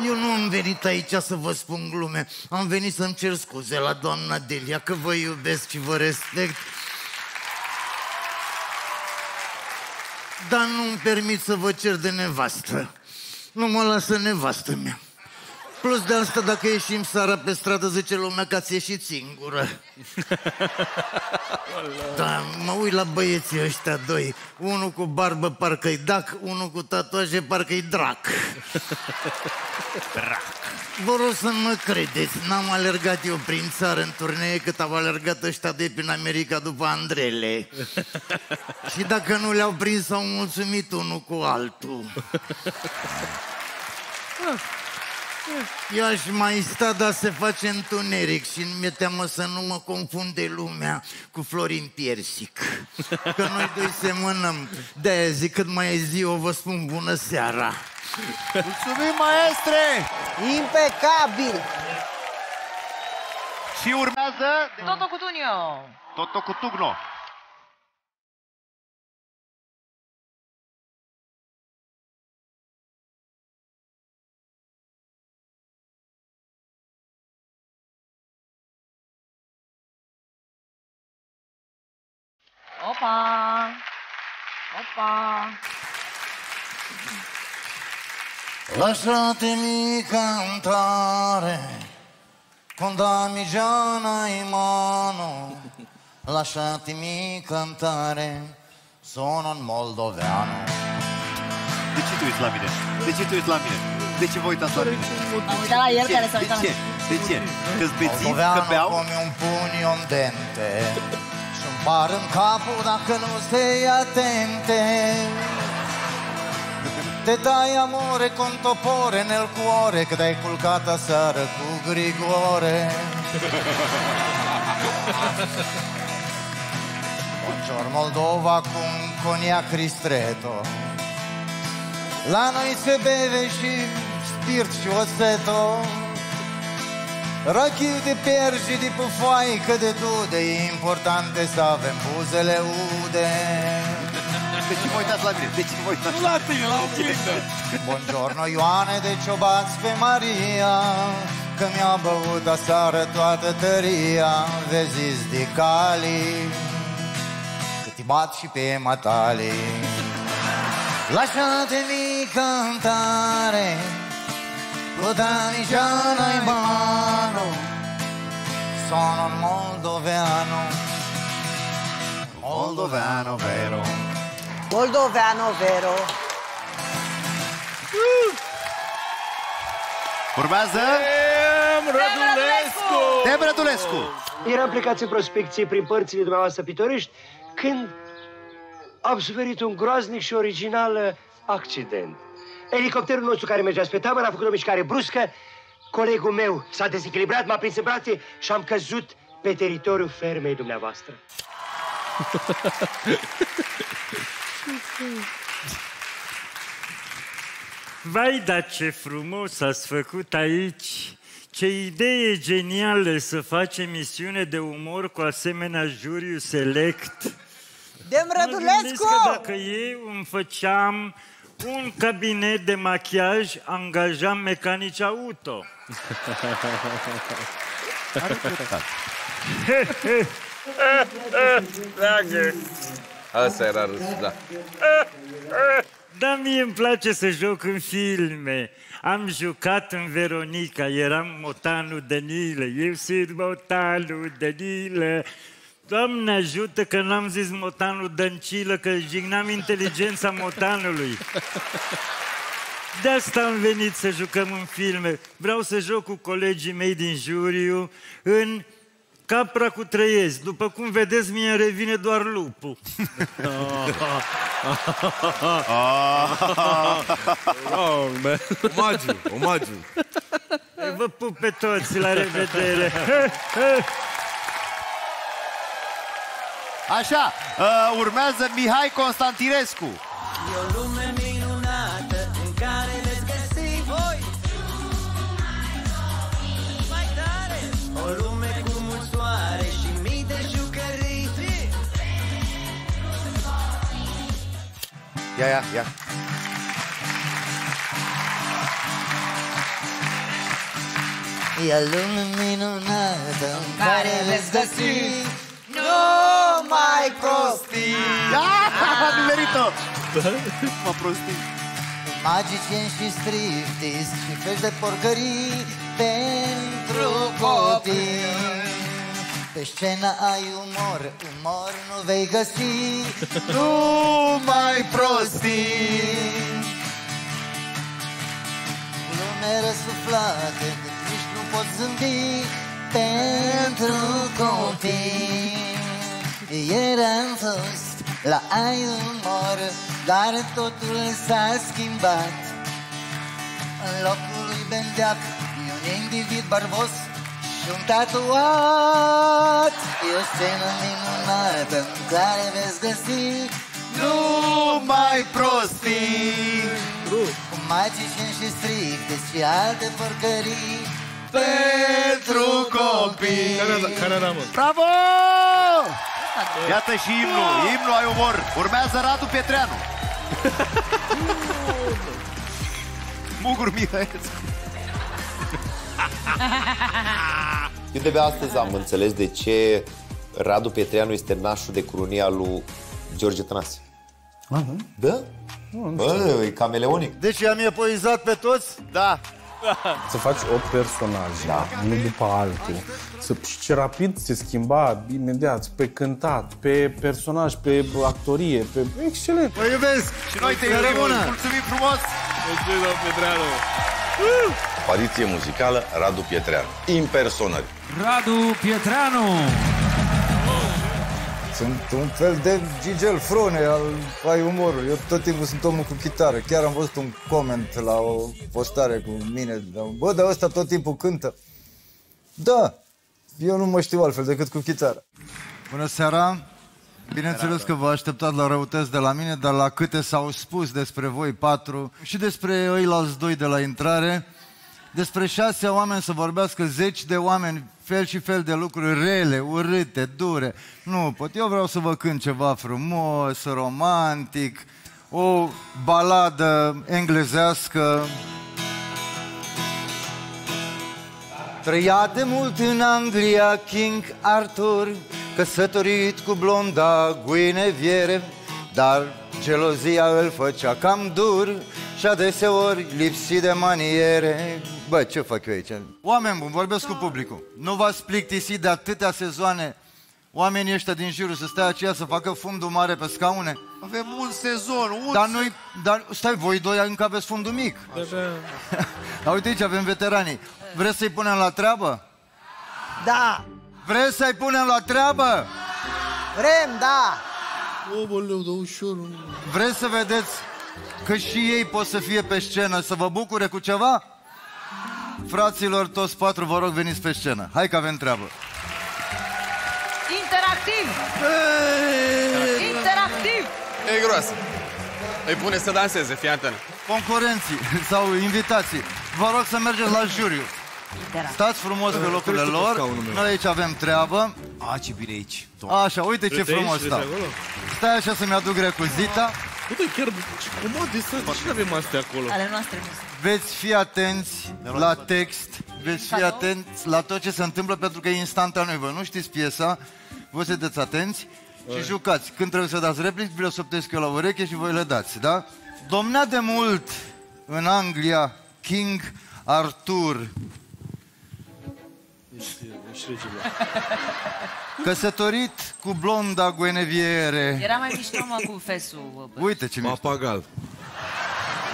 Eu nu am venit aici să vă spun glume, am venit să-mi cer scuze la doamna Delia, că vă iubesc și vă respect. Dar nu-mi permit să vă cer de nevastă, nu mă lasă nevastă mea. Plus de asta, dacă ieșim seara pe stradă, zice lumea că ați ieșit singură. Da, mă uit la băieții ăștia doi. Unul cu barbă parcă-i dac, unul cu tatuaje parcă-i drac. Vă rog să mă credeți, n-am alergat eu prin țară în turnee cât au alergat ăștia de prin America după Andrele. Și dacă nu le-au prins, au mulțumit unul cu altul. Eu aș mai sta, dar se face întuneric și mi-e teamă să nu mă confunde lumea cu Florin Piersic. Că noi doi semănăm. De-aia zic, cât mai e ziua, vă spun bună seara. Mulțumim, maestre! Impecabil! Și urmează... Toto cu Tunio! Toto cu Tugno! Opa! Opa! Lasciatemi cantare con damigiana in mano. Lasciatemi cantare, sono un moldoveano. De ce te uiți la mine? De ce te uiți la mine? De ce vă uitați la mine? Am uitat la el care s-a uitat la mine. De ce? Că-ți bețivi, că beau? Moldoveano come un pugno in dente. Par în capul dacă nu stai atente. Te dai amore con topore nel cuore, că te-ai culcat aseară cu Grigore. Buongiorno Moldova cu un cognac ristretto. La noi se beve și spirt și oțeto. Rochiu de pierzi, de pufoaică, de dude. E important să avem buzele ude. De ce vă uitați la mine? De ce vă uitați la tine, la oglindă? Buongiorno Ioane de ciobați pe Maria, că mi-a băut aseară toată tăria. Vezi, zis de calii. bat și pe matale. Lasă-te mică în tare, Cotanigiana-i mano, sono un moldoveano, moldoveano vero, moldoveano vero. Urmează Rădulescu! Dem Rădulescu! Eram plecați în prospecție prin părțile dumneavoastră pitorești când am suferit un groaznic și original accident. Elicopterul nostru care mergea spre tabără a făcut o mișcare bruscă, colegul meu s-a dezechilibrat, m-a prins în brațe și am căzut pe teritoriul fermei dumneavoastră. Vai, dar ce frumos ați făcut aici! Ce idee genială să facem emisiune de umor cu asemenea juriu select! Dem Rădulescu! Dacă eu îmi făceam un cabinet de machiaj, angajam mecanici auto. Asta era râsul, da. Dar mie îmi place să joc în filme. Am jucat în Veronica, eram Motanul Denilă. Eu sunt Motanul Denilă. Doamne ajută că n-am zis Motanul Dăncilă, că jigneam inteligența motanului. De asta am venit să jucăm în filme. Vreau să joc cu colegii mei din juriu în Capra cu trăiezi. După cum vedeți, mie revine doar lupul. Omagiu, omagiu. Vă pup pe toți, la revedere. Așa, urmează Mihai Constantinescu. E o lume minunată în care veți găsi voi. Mai tare! O lume cu mult soare și mii de jucării. Ia. E o lume minunată în care veți găsi nu mai prostii. Am nimerit-o. Mă prostii. Magicieni și striptease și fel de porcării pentru copii. Pe scenă ai umor, umor nu vei găsi. Nu mai prostii. Lume răsuflată, de nici nu pot zâmbi pentru copii. Eram fost la Ai Umor, dar totul s-a schimbat. În locul lui Bendeac e un individ barbos și un tatuat. E o scenă minunată în care veți găsi nu mai prostii, cu magicieni și stricte și alte porcării pentru copii. Bravo! Iată și imnul, imnul Ai Umor. Urmează Radu Pietreanu. Mugur Mihăiescu. Eu de pe astăzi am înțeles de ce Radu Pietreanu este nașul de curunia lui George Tănase. Da? Bă, e cameleonic. Deci i-am epoizat pe toți? Da. Să faci 8 personaje, da, unul după altul. Și rapid se schimba imediat pe cântat, pe personaj, pe actorie, pe... Excelent! Vă iubesc! Și noi te iubim! Mulțumim frumos! Mulțumim, Radu Pietreanu! Apariție muzicală, Radu Pietreanu. Impersonări. Radu Pietreanu! Sunt un fel de Gigel Frone al Ai Umorului. Eu tot timpul sunt omul cu chitară. Chiar am văzut un coment la o postare cu mine. Bă, dar ăsta tot timpul cântă. Da, eu nu mă știu altfel decât cu chitară. Bună seara! Bineînțeles că vă așteptați la răutăți de la mine, dar la câte s-au spus despre voi patru și despre ăilalți doi de la intrare, despre 6 oameni să vorbească 10 de oameni, fel și fel de lucruri rele, urâte, dure. Nu pot. Eu vreau să vă cânt ceva frumos, romantic, o baladă englezească. Trăia de mult în Anglia King Arthur, căsătorit cu blonda Guinevere, dar gelozia îl făcea cam dur și adeseori lipsit de maniere. Bă, ce fac eu aici? Oameni buni, vorbesc cu publicul. Nu v-ați plictisit de atâtea sezoane oamenii ăștia din jurul să stea aceea să facă fundul mare pe scaune? Avem un sezon, un... Dar stai, voi doi încă aveți fundul mic. Dar uite aici, avem veteranii. Vreți să-i punem la treabă? Da! Vreți să-i punem la treabă? Vrem, da! Vreți să vedeți că și ei pot să fie pe scenă, să vă bucure cu ceva? Fraților, toți patru, vă rog, veniți pe scenă. Hai că avem treabă. Interactiv! Interactiv! E groasă. Îi pune să danseze, fii atent. Concurenții sau invitații, vă rog să mergeți la juriu. Stați frumos pe locurile lor. Noi aici avem treabă. A, ce bine aici. Așa, uite ce frumos stau. Stai așa să-mi aduc recuzita. Uite, chiar comod este. Ce avem astea acolo? Ale noastre. Veți fi atenți la text. Veți fi atenți la tot ce se întâmplă, pentru că e instantaneu. Voi nu știți piesa, voi sunteți atenți și jucați. Când trebuie să dați replici, vi le soptesc eu la ureche și voi le dați, da? Domnea de mult în Anglia King Arthur, căsătorit cu blonda Guinevere. Era mai mișto, mă, cu fesul. Uite ce mișto. Papagal.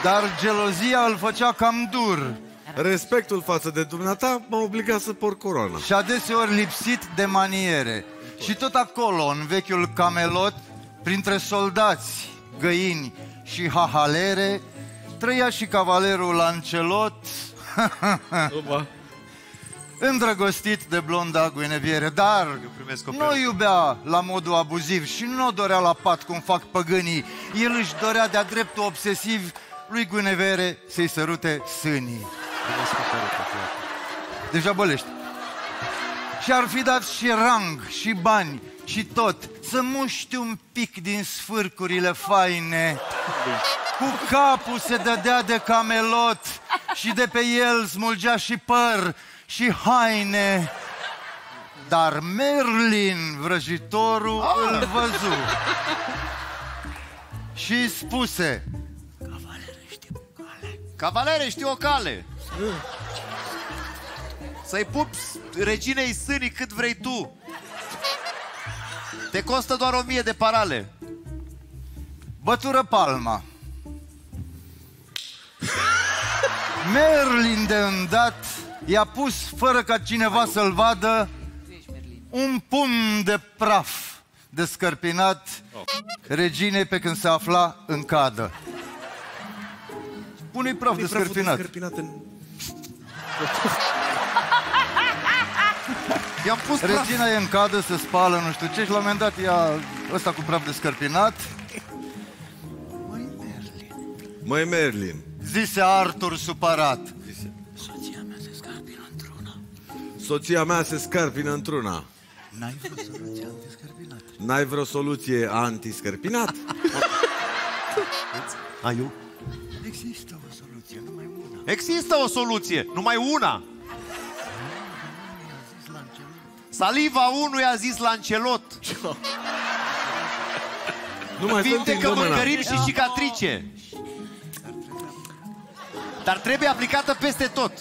Dar gelozia îl făcea cam dur. Respectul față de dumneata m-a obligat să por coroana. Și adeseori lipsit de maniere. Și tot acolo, în vechiul Camelot, printre soldați, găini și hahalere, trăia și cavalerul Lancelot, îndrăgostit de blonda Guinevere, dar nu iubea la modul abuziv și nu o dorea la pat cum fac păgânii. El își dorea de-a dreptul obsesiv lui Guinevere să-i sărute sânii. Deja bălești. Și ar fi dat și rang, și bani, și tot, să muști un pic din sfârcurile faine. Cu capul se dădea de Camelot și de pe el smulgea și păr și haine. Dar Merlin, vrăjitorul, îl văzu și spuse: Cavalere, știu o cale să-i pupi reginei sânii cât vrei tu. Te costă doar 1000 de parale. Bătură palma. Merlin de îndat i-a pus, fără ca cineva să-l vadă, un pumn de praf descărpinat reginei pe când se afla în cadă. Pune-i praf descărpinat. Regina e în cadă, se spală, nu știu ce, și la un moment dat ia ăsta cu praf descărpinat. Măi Merlin, zise Arthur supărat, soția mea se scarpină într-una. Soția mea se scarpină într-una. N-ai vreo soluție antiscărpinat? N-ai vreo soluție antiscărpinat? Ai eu? Există o soluție, numai una. Există o soluție, numai una. Saliva unui a zis Lancelot. Vindecă mâncărim și cicatrice. Dar trebuie aplicată peste tot.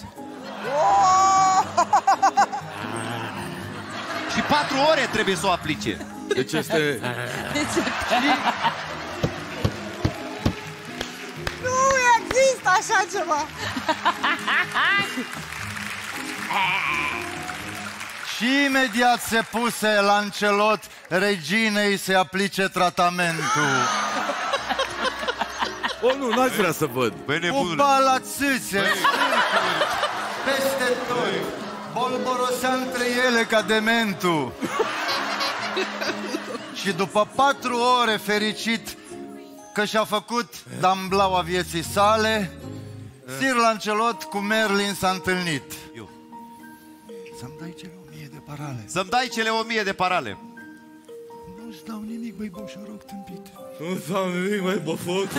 Și 4 ore trebuie să o aplice. Deci este... Nu există așa ceva. Și imediat se puse Lancelot reginei să aplice tratamentul. O, nu, n-aș vrea să văd. Cu balațâțe, peste toi, bolborosea între ele ca dementul. Și după 4 ore, fericit că și-a făcut damblaua vieții sale, Sir Lancelot cu Merlin s-a întâlnit. Să-mi dai cele 1000 de parale. Să-mi dai cele 1000 de parale. Nu-ți dau nimic, băi, boșoroc tâmpit. Nu-ți dau nimic, băi, boșoroc tâmpit.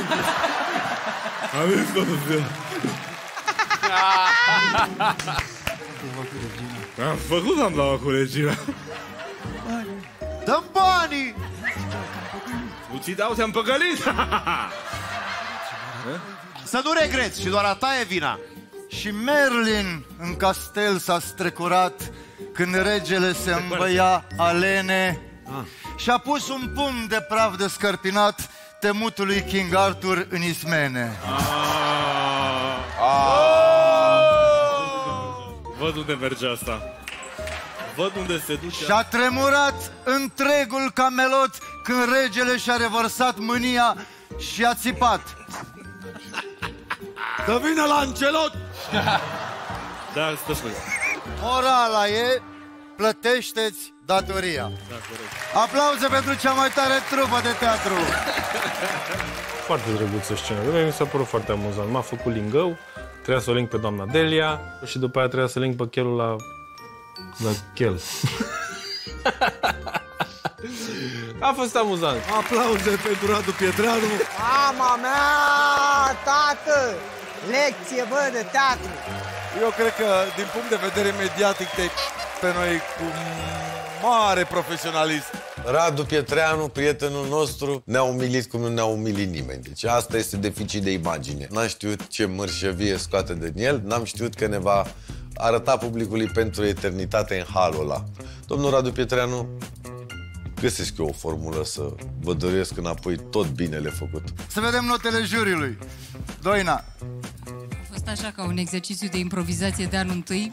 Am zis că nu-ți dau. Am făcut damblaua cu regina. Dă-mi banii! Nu ți dau, te-am păcălit! Să nu regreți și doar a ta e vina. Și Merlin în castel s-a strecurat când regele se îmbăia alene și a pus un pumn de praf descărpinat temutului King Arthur în ismene. Văd unde merge asta. Văd unde se duce. Și-a tremurat întregul Camelot când regele și-a revărsat mânia și a țipat: că vine Lancelot! Da, stă-și. Morala e: plătește-ți datoria. Da, aplauze pentru cea mai tare trupă de teatru! Foarte drăguț scena. Mi s-a părut foarte amuzant. M-a făcut lingău, trebuia să o link pe doamna Delia și după aia trebuia să link pe Cheloo la... la Chel. A fost amuzant. Aplauze pentru Radu Pietreanu. Mama mea, tată! Lecție, bă, de teatru! Eu cred că, din punct de vedere mediatic, te pe noi cu mare profesionalist. Radu Pietreanu, prietenul nostru, ne-a umilit cum nu ne-a umilit nimeni. Deci asta este deficit de imagine. N-am știut ce mărșăvie scoate din el, n-am știut că ne va arăta publicului pentru eternitate în halul ăla. Domnul Radu Pietreanu, găsesc eu o formulă să vă doresc înapoi tot binele făcut. Să vedem notele juriului. Doina. A fost așa ca un exercițiu de improvizație de anul întâi.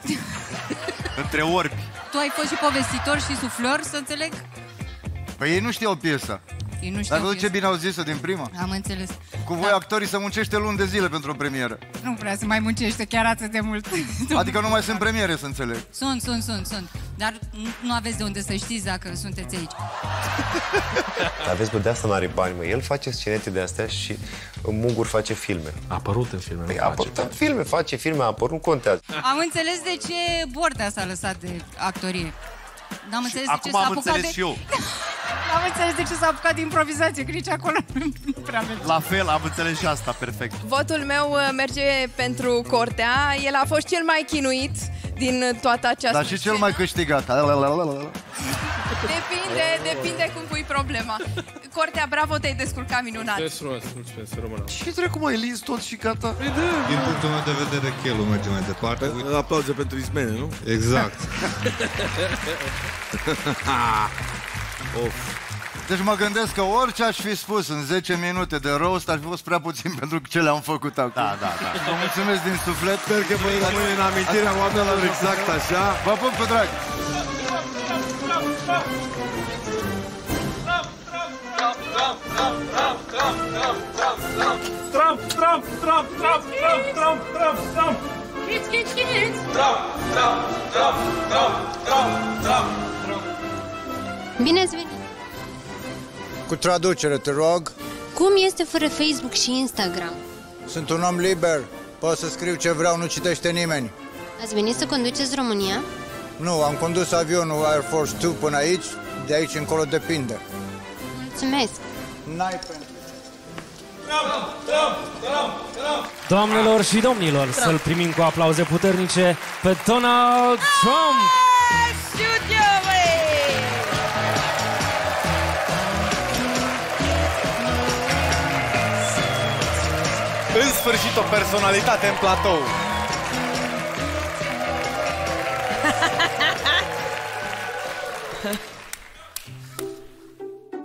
Între orbi. Tu ai fost și povestitor și suflor, să înțeleg? Păi ei nu știau piesa. Ei nu știau. Dar văd ce bine au zis-o din prima. Am înțeles. Cu voi actorii se muncește luni de zile pentru o premieră. Nu prea se mai muncește chiar atât de mult. Adică nu mai sunt premiere, să înțeleg. Sunt. Dar nu aveți de unde să știți dacă sunteți aici. Aveți, bă, de asta n-are bani, mă. El face scenete de astea și în muguri face filme. A apărut în filme. Păi, face filme, a apărut, nu contează. Am înțeles de ce Bordea s-a lăsat de actorie. N-am înțeles de ce s-a apucat de... N-am înțeles de ce s-a apucat de improvizație, că nici acolo nu prea merge. La fel, am înțeles și asta, perfect. Votul meu merge pentru Cortea. El a fost cel mai chinuit din toată această... Dar și cel mai câștigat. Depinde cum pui problema. Cortea, bravo, te-ai descurcat minunat. Mulțumesc frumos, mulțumesc, română. Și trecu, mă, Elis, tot și gata. Din punctul meu de vedere, Cheloo merge mai departe. Aplauze pentru ismene, nu? Exact. Deci mă gândesc că orice aș fi spus în 10 minute de roast, aș fi fost prea puțin pentru ce le-am făcut acum. Da. Vă mulțumesc din suflet. Sper că voi rămâne în amintirea oamenilor exact așa. Vă pup pe drag! Trump! Kids! Trump! Bine ați venit! Cu traducere, te rog. Cum este fără Facebook și Instagram? Sunt un om liber. Pot să scriu ce vreau, nu citește nimeni. Ați venit să conduceți România? Nu, am condus avionul Air Force 2 până aici. De aici încolo depinde. Mulțumesc. N-ai pentru ce. Doamnelor și domnilor, să-l primim cu aplauze puternice pe Donald Trump! În sfârșit, o personalitate în platou.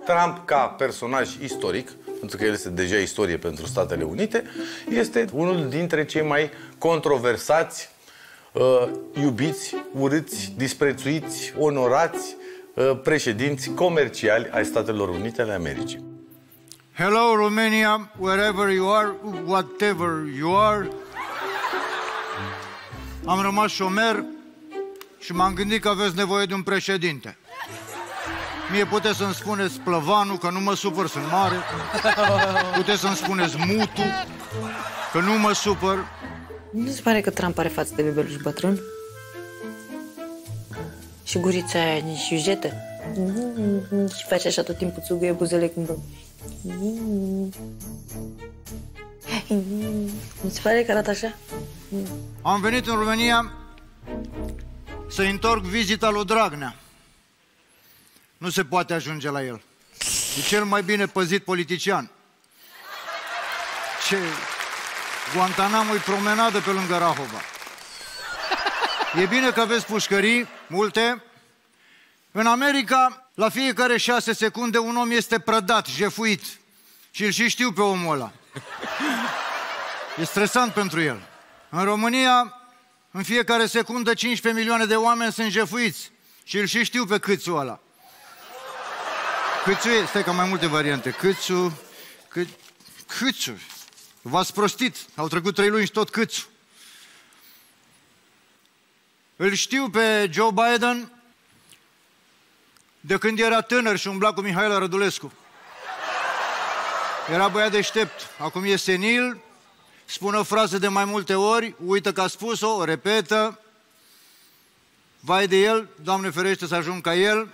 Trump, ca personaj istoric, pentru că el este deja istorie pentru Statele Unite, este unul dintre cei mai controversați, iubiți, urâți, disprețuiți, onorați președinți comerciali ai Statelor Unite ale Americii. Hello, Romania, wherever you are, whatever you are. Am rămas șomer și m-am gândit că aveți nevoie de un președinte. Mie puteți să-mi spuneți Plăvanu, că nu mă supăr, sunt mare. Puteți să-mi spuneți Mutu, că nu mă supăr. Nu se pare că Trump are față de bebeluș bătrân? Și gurița aia, nici iujetă. Și face așa tot timpul, țugăie buzele când... Nu-ți pare că arată așa? Am venit în România să-i întorc vizita lui Dragnea. nu se poate ajunge la el. E cel mai bine păzit politician. Ce... Guantanamo-i promenadă pe lângă Rahova. E bine că aveți pușcării, multe. În America, la fiecare 6 secunde, un om este prădat, jefuit. Și îl și știu pe omul ăla. E stresant pentru el. În România, în fiecare secundă, 15 milioane de oameni sunt jefuiți. Și îl și știu pe Câțu ăla. Câțu e, stai că mai multe variante. Câțu, Câțu. V-ați prostit, au trecut 3 luni și tot Câțu. Îl știu pe Joe Biden de când era tânăr și umbla cu Mihaela Rădulescu. Era băiat deștept, acum e senil, spune o frază de mai multe ori, uită că a spus-o, o repetă. Vai de el, Doamne ferește să ajung ca el.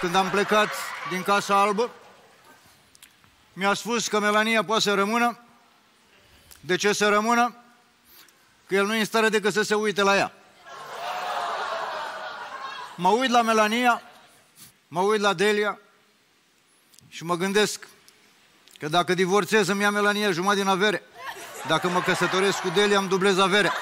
Când am plecat din Casa Albă, mi-a spus că Melania poate să rămână. De ce să rămână? Că el nu e în stare decât să se uite la ea. Mă uit la Melania, mă uit la Delia și mă gândesc că dacă divorțez îmi ia Melania jumătate din avere. Dacă mă căsătoresc cu Delia, îmi dublez averea.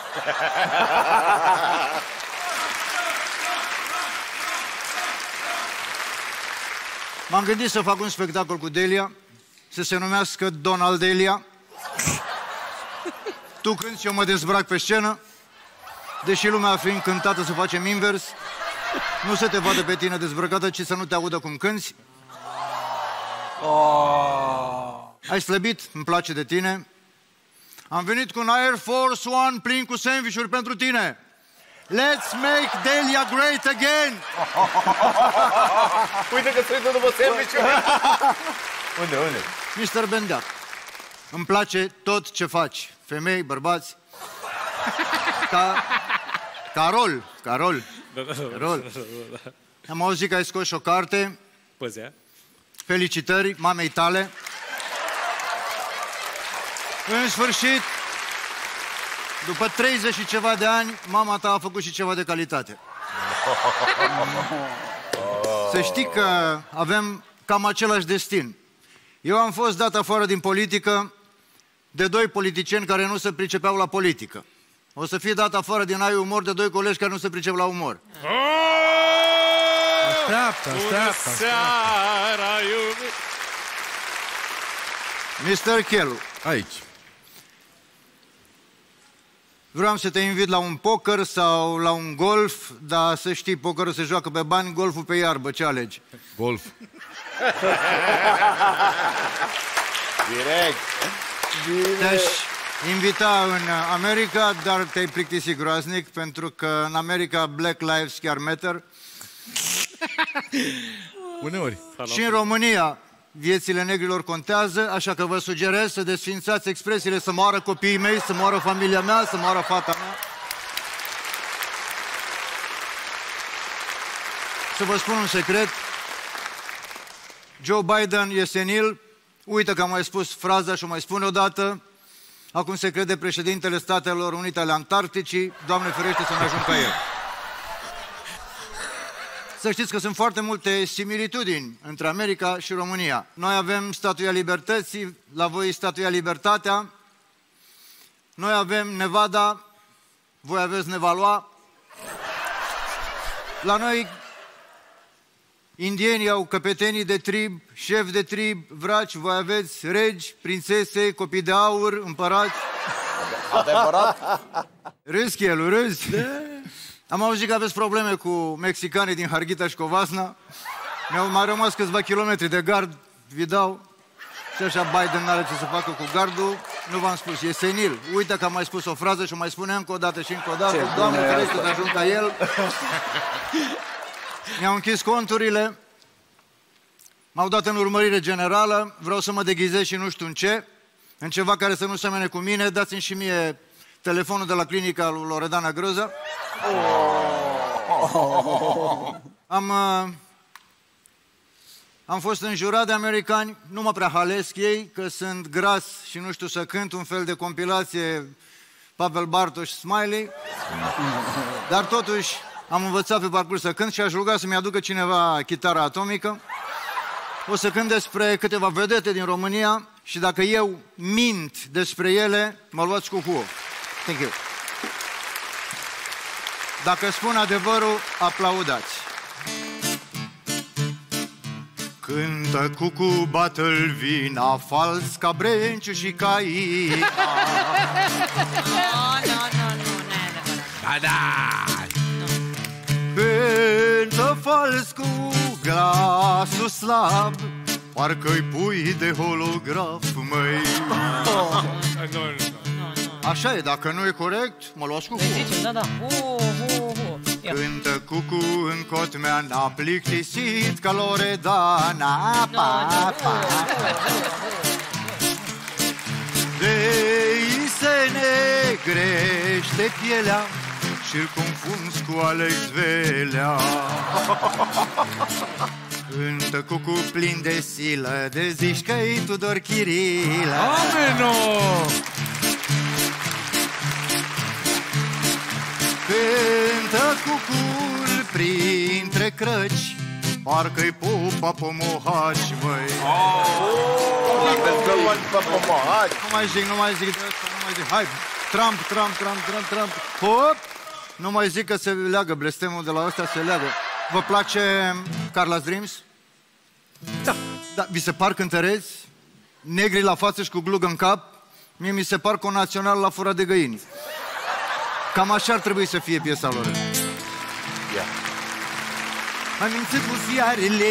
M-am gândit să fac un spectacol cu Delia, să se numească Donald Delia. Tu cânti, eu mă dezbrac pe scenă, deși lumea a fi încântată să facem invers, nu să te vadă pe tine dezbrăcată, ci să nu te audă cum cânti. Oh. Ai slăbit, îmi place de tine. Am venit cu un Air Force One plin cu sandvișuri pentru tine. Let's make Delia great again! Uite că trebuie după sandvișuri. Unde? Mr. Bendea, îmi place tot ce faci. Femei, bărbați, Carol. Am auzit că ai scos și o carte. Păzea. Felicitări mamei tale. În sfârșit, după 30 și ceva de ani, mama ta a făcut și ceva de calitate. Să știi că avem cam același destin. Eu am fost dat afară din politică de 2 politicieni care nu se pricepeau la politică. O să fie dat afară din Ai Umor de 2 colegi care nu se pricep la umor. Așteaptă. Seara, Mr. Cheloo. Aici. Vreau să te invit la un poker sau la un golf, dar să știi, pokerul se joacă pe bani, golful pe iarbă. Ce alegi? Golf. Direct. Te-aș invita în America, dar te-ai plictisit groaznic, pentru că în America Black Lives chiar matter. Uneori. Și în România viețile negrilor contează, așa că vă sugerez să desfințați expresiile să moară copiii mei, să moară familia mea, să moară fata mea. Să vă spun un secret. Joe Biden e senil. Uită că am mai spus fraza și o mai spun odată. Acum se crede președintele Statelor Unite ale Antarcticii. Doamne ferește să-mi ajung ca el. Să știți că sunt foarte multe similitudini între America și România. Noi avem Statuia Libertății, la voi Statuia Libertatea. Noi avem Nevada, voi aveți Nevalua. La noi... indienii au căpetenii de trib, șefi de trib, vraci, voi aveți regi, prințese, copii de aur, împărați. Adevărat? Râzi, Cheloo, râzi. Am auzit că aveți probleme cu mexicanii din Harghita și Covasna. Mi-au mai rămas câțiva kilometri de gard, vi dau. Și așa Biden n-are ce să facă cu gardul. Nu v-am spus, e senil. Uite că am mai spus o frază și o mai spune încă o dată și încă o dată. Doamne, ferește să ajung ca el. Mi-au închis conturile, m-au dat în urmărire generală, vreau să mă deghizez și nu știu în ce, în ceva care să nu semene cu mine, dați-mi și mie telefonul de la clinica lui Loredana Grăza. Am fost înjurat de americani, nu mă prea halesc ei, că sunt gras și nu știu să cânt, un fel de compilație Pavel Bartos și Smiley, dar totuși Am învățat pe parcurs să cânt și aș ruga să-mi aducă cineva chitara atomică. O să cânt despre câteva vedete din România și dacă eu mint despre ele, mă luați cu huo. Thank you. Dacă spun adevărul, aplaudați. Cântă cucu, bată-l vina, fals ca Brenciu și Caina. Cântă fals cu glasul slab, parcă-i pui de holograf, măi. Așa e, dacă nu e corect, mă luați cu cucu. Da, da. Cântă cucu în cotmea, n-a plictisit ca Loredana. De-i se negrește pielea și-l confunzi cu Alex Velea. Cântă cucu plin de silă, de zici că-i Tudor Chirilă. Ameno! Cântă cucul printre crăci, parcă-i pupa pomohaci, măi. Nu mai zic, nu mai zic de asta, nu mai zic. Hai, Trump. Hop! Nu mai zic că se leagă blestemul de la ăsta, se leagă. Vă place Carla's Dreams? Da. Da, vi se par cântăreți? Negri la față și cu glugă în cap? Mie mi se par conațional la fura de găini. Cam așa ar trebui să fie piesa lor. Am mințit cu fiarele,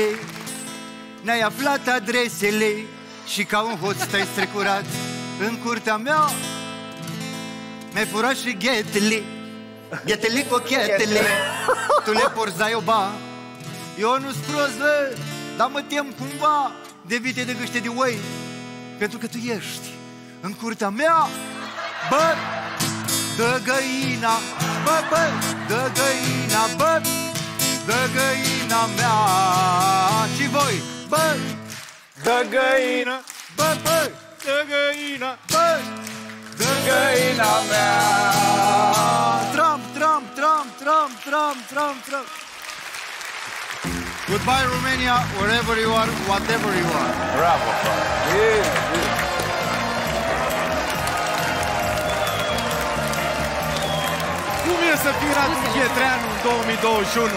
ne-ai aflat adresele și ca un hoț te-ai strecurat în curtea mea. Mi-ai furat și ghetele, ghetele cochetele. Tu le porzai oba, eu nu-s prost, bă, dar mă tem cumva de vite de gâște de oi, pentru că tu ești în curtea mea, bă. Dă găina, bă, bă, dă găina, bă, dă găina mea. Și voi, bă, dă găina, bă, bă, dă găina, bă, dă găina mea. Trump. Goodbye, Romania, wherever you are, whatever you are. Bravo, bravo. Cum e să fii Radu Pietreanu în 2021?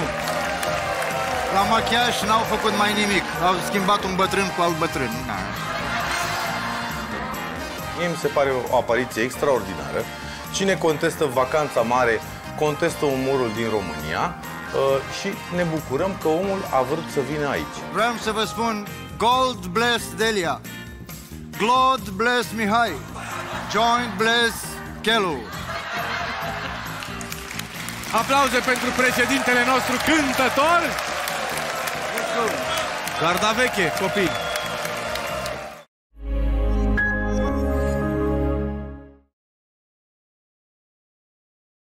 La machiaj n-au făcut mai nimic. Au schimbat un bătrân cu alt bătrân. Mie mi se pare o apariție extraordinară. Cine contestă vacanța mare, contestă umorul din România. Și ne bucurăm că omul a vrut să vină aici. Vreau să vă spun God bless Delia, God bless Mihai, Joint bless Cheloo. Aplauze pentru președintele nostru cântător! Garda veche, copii!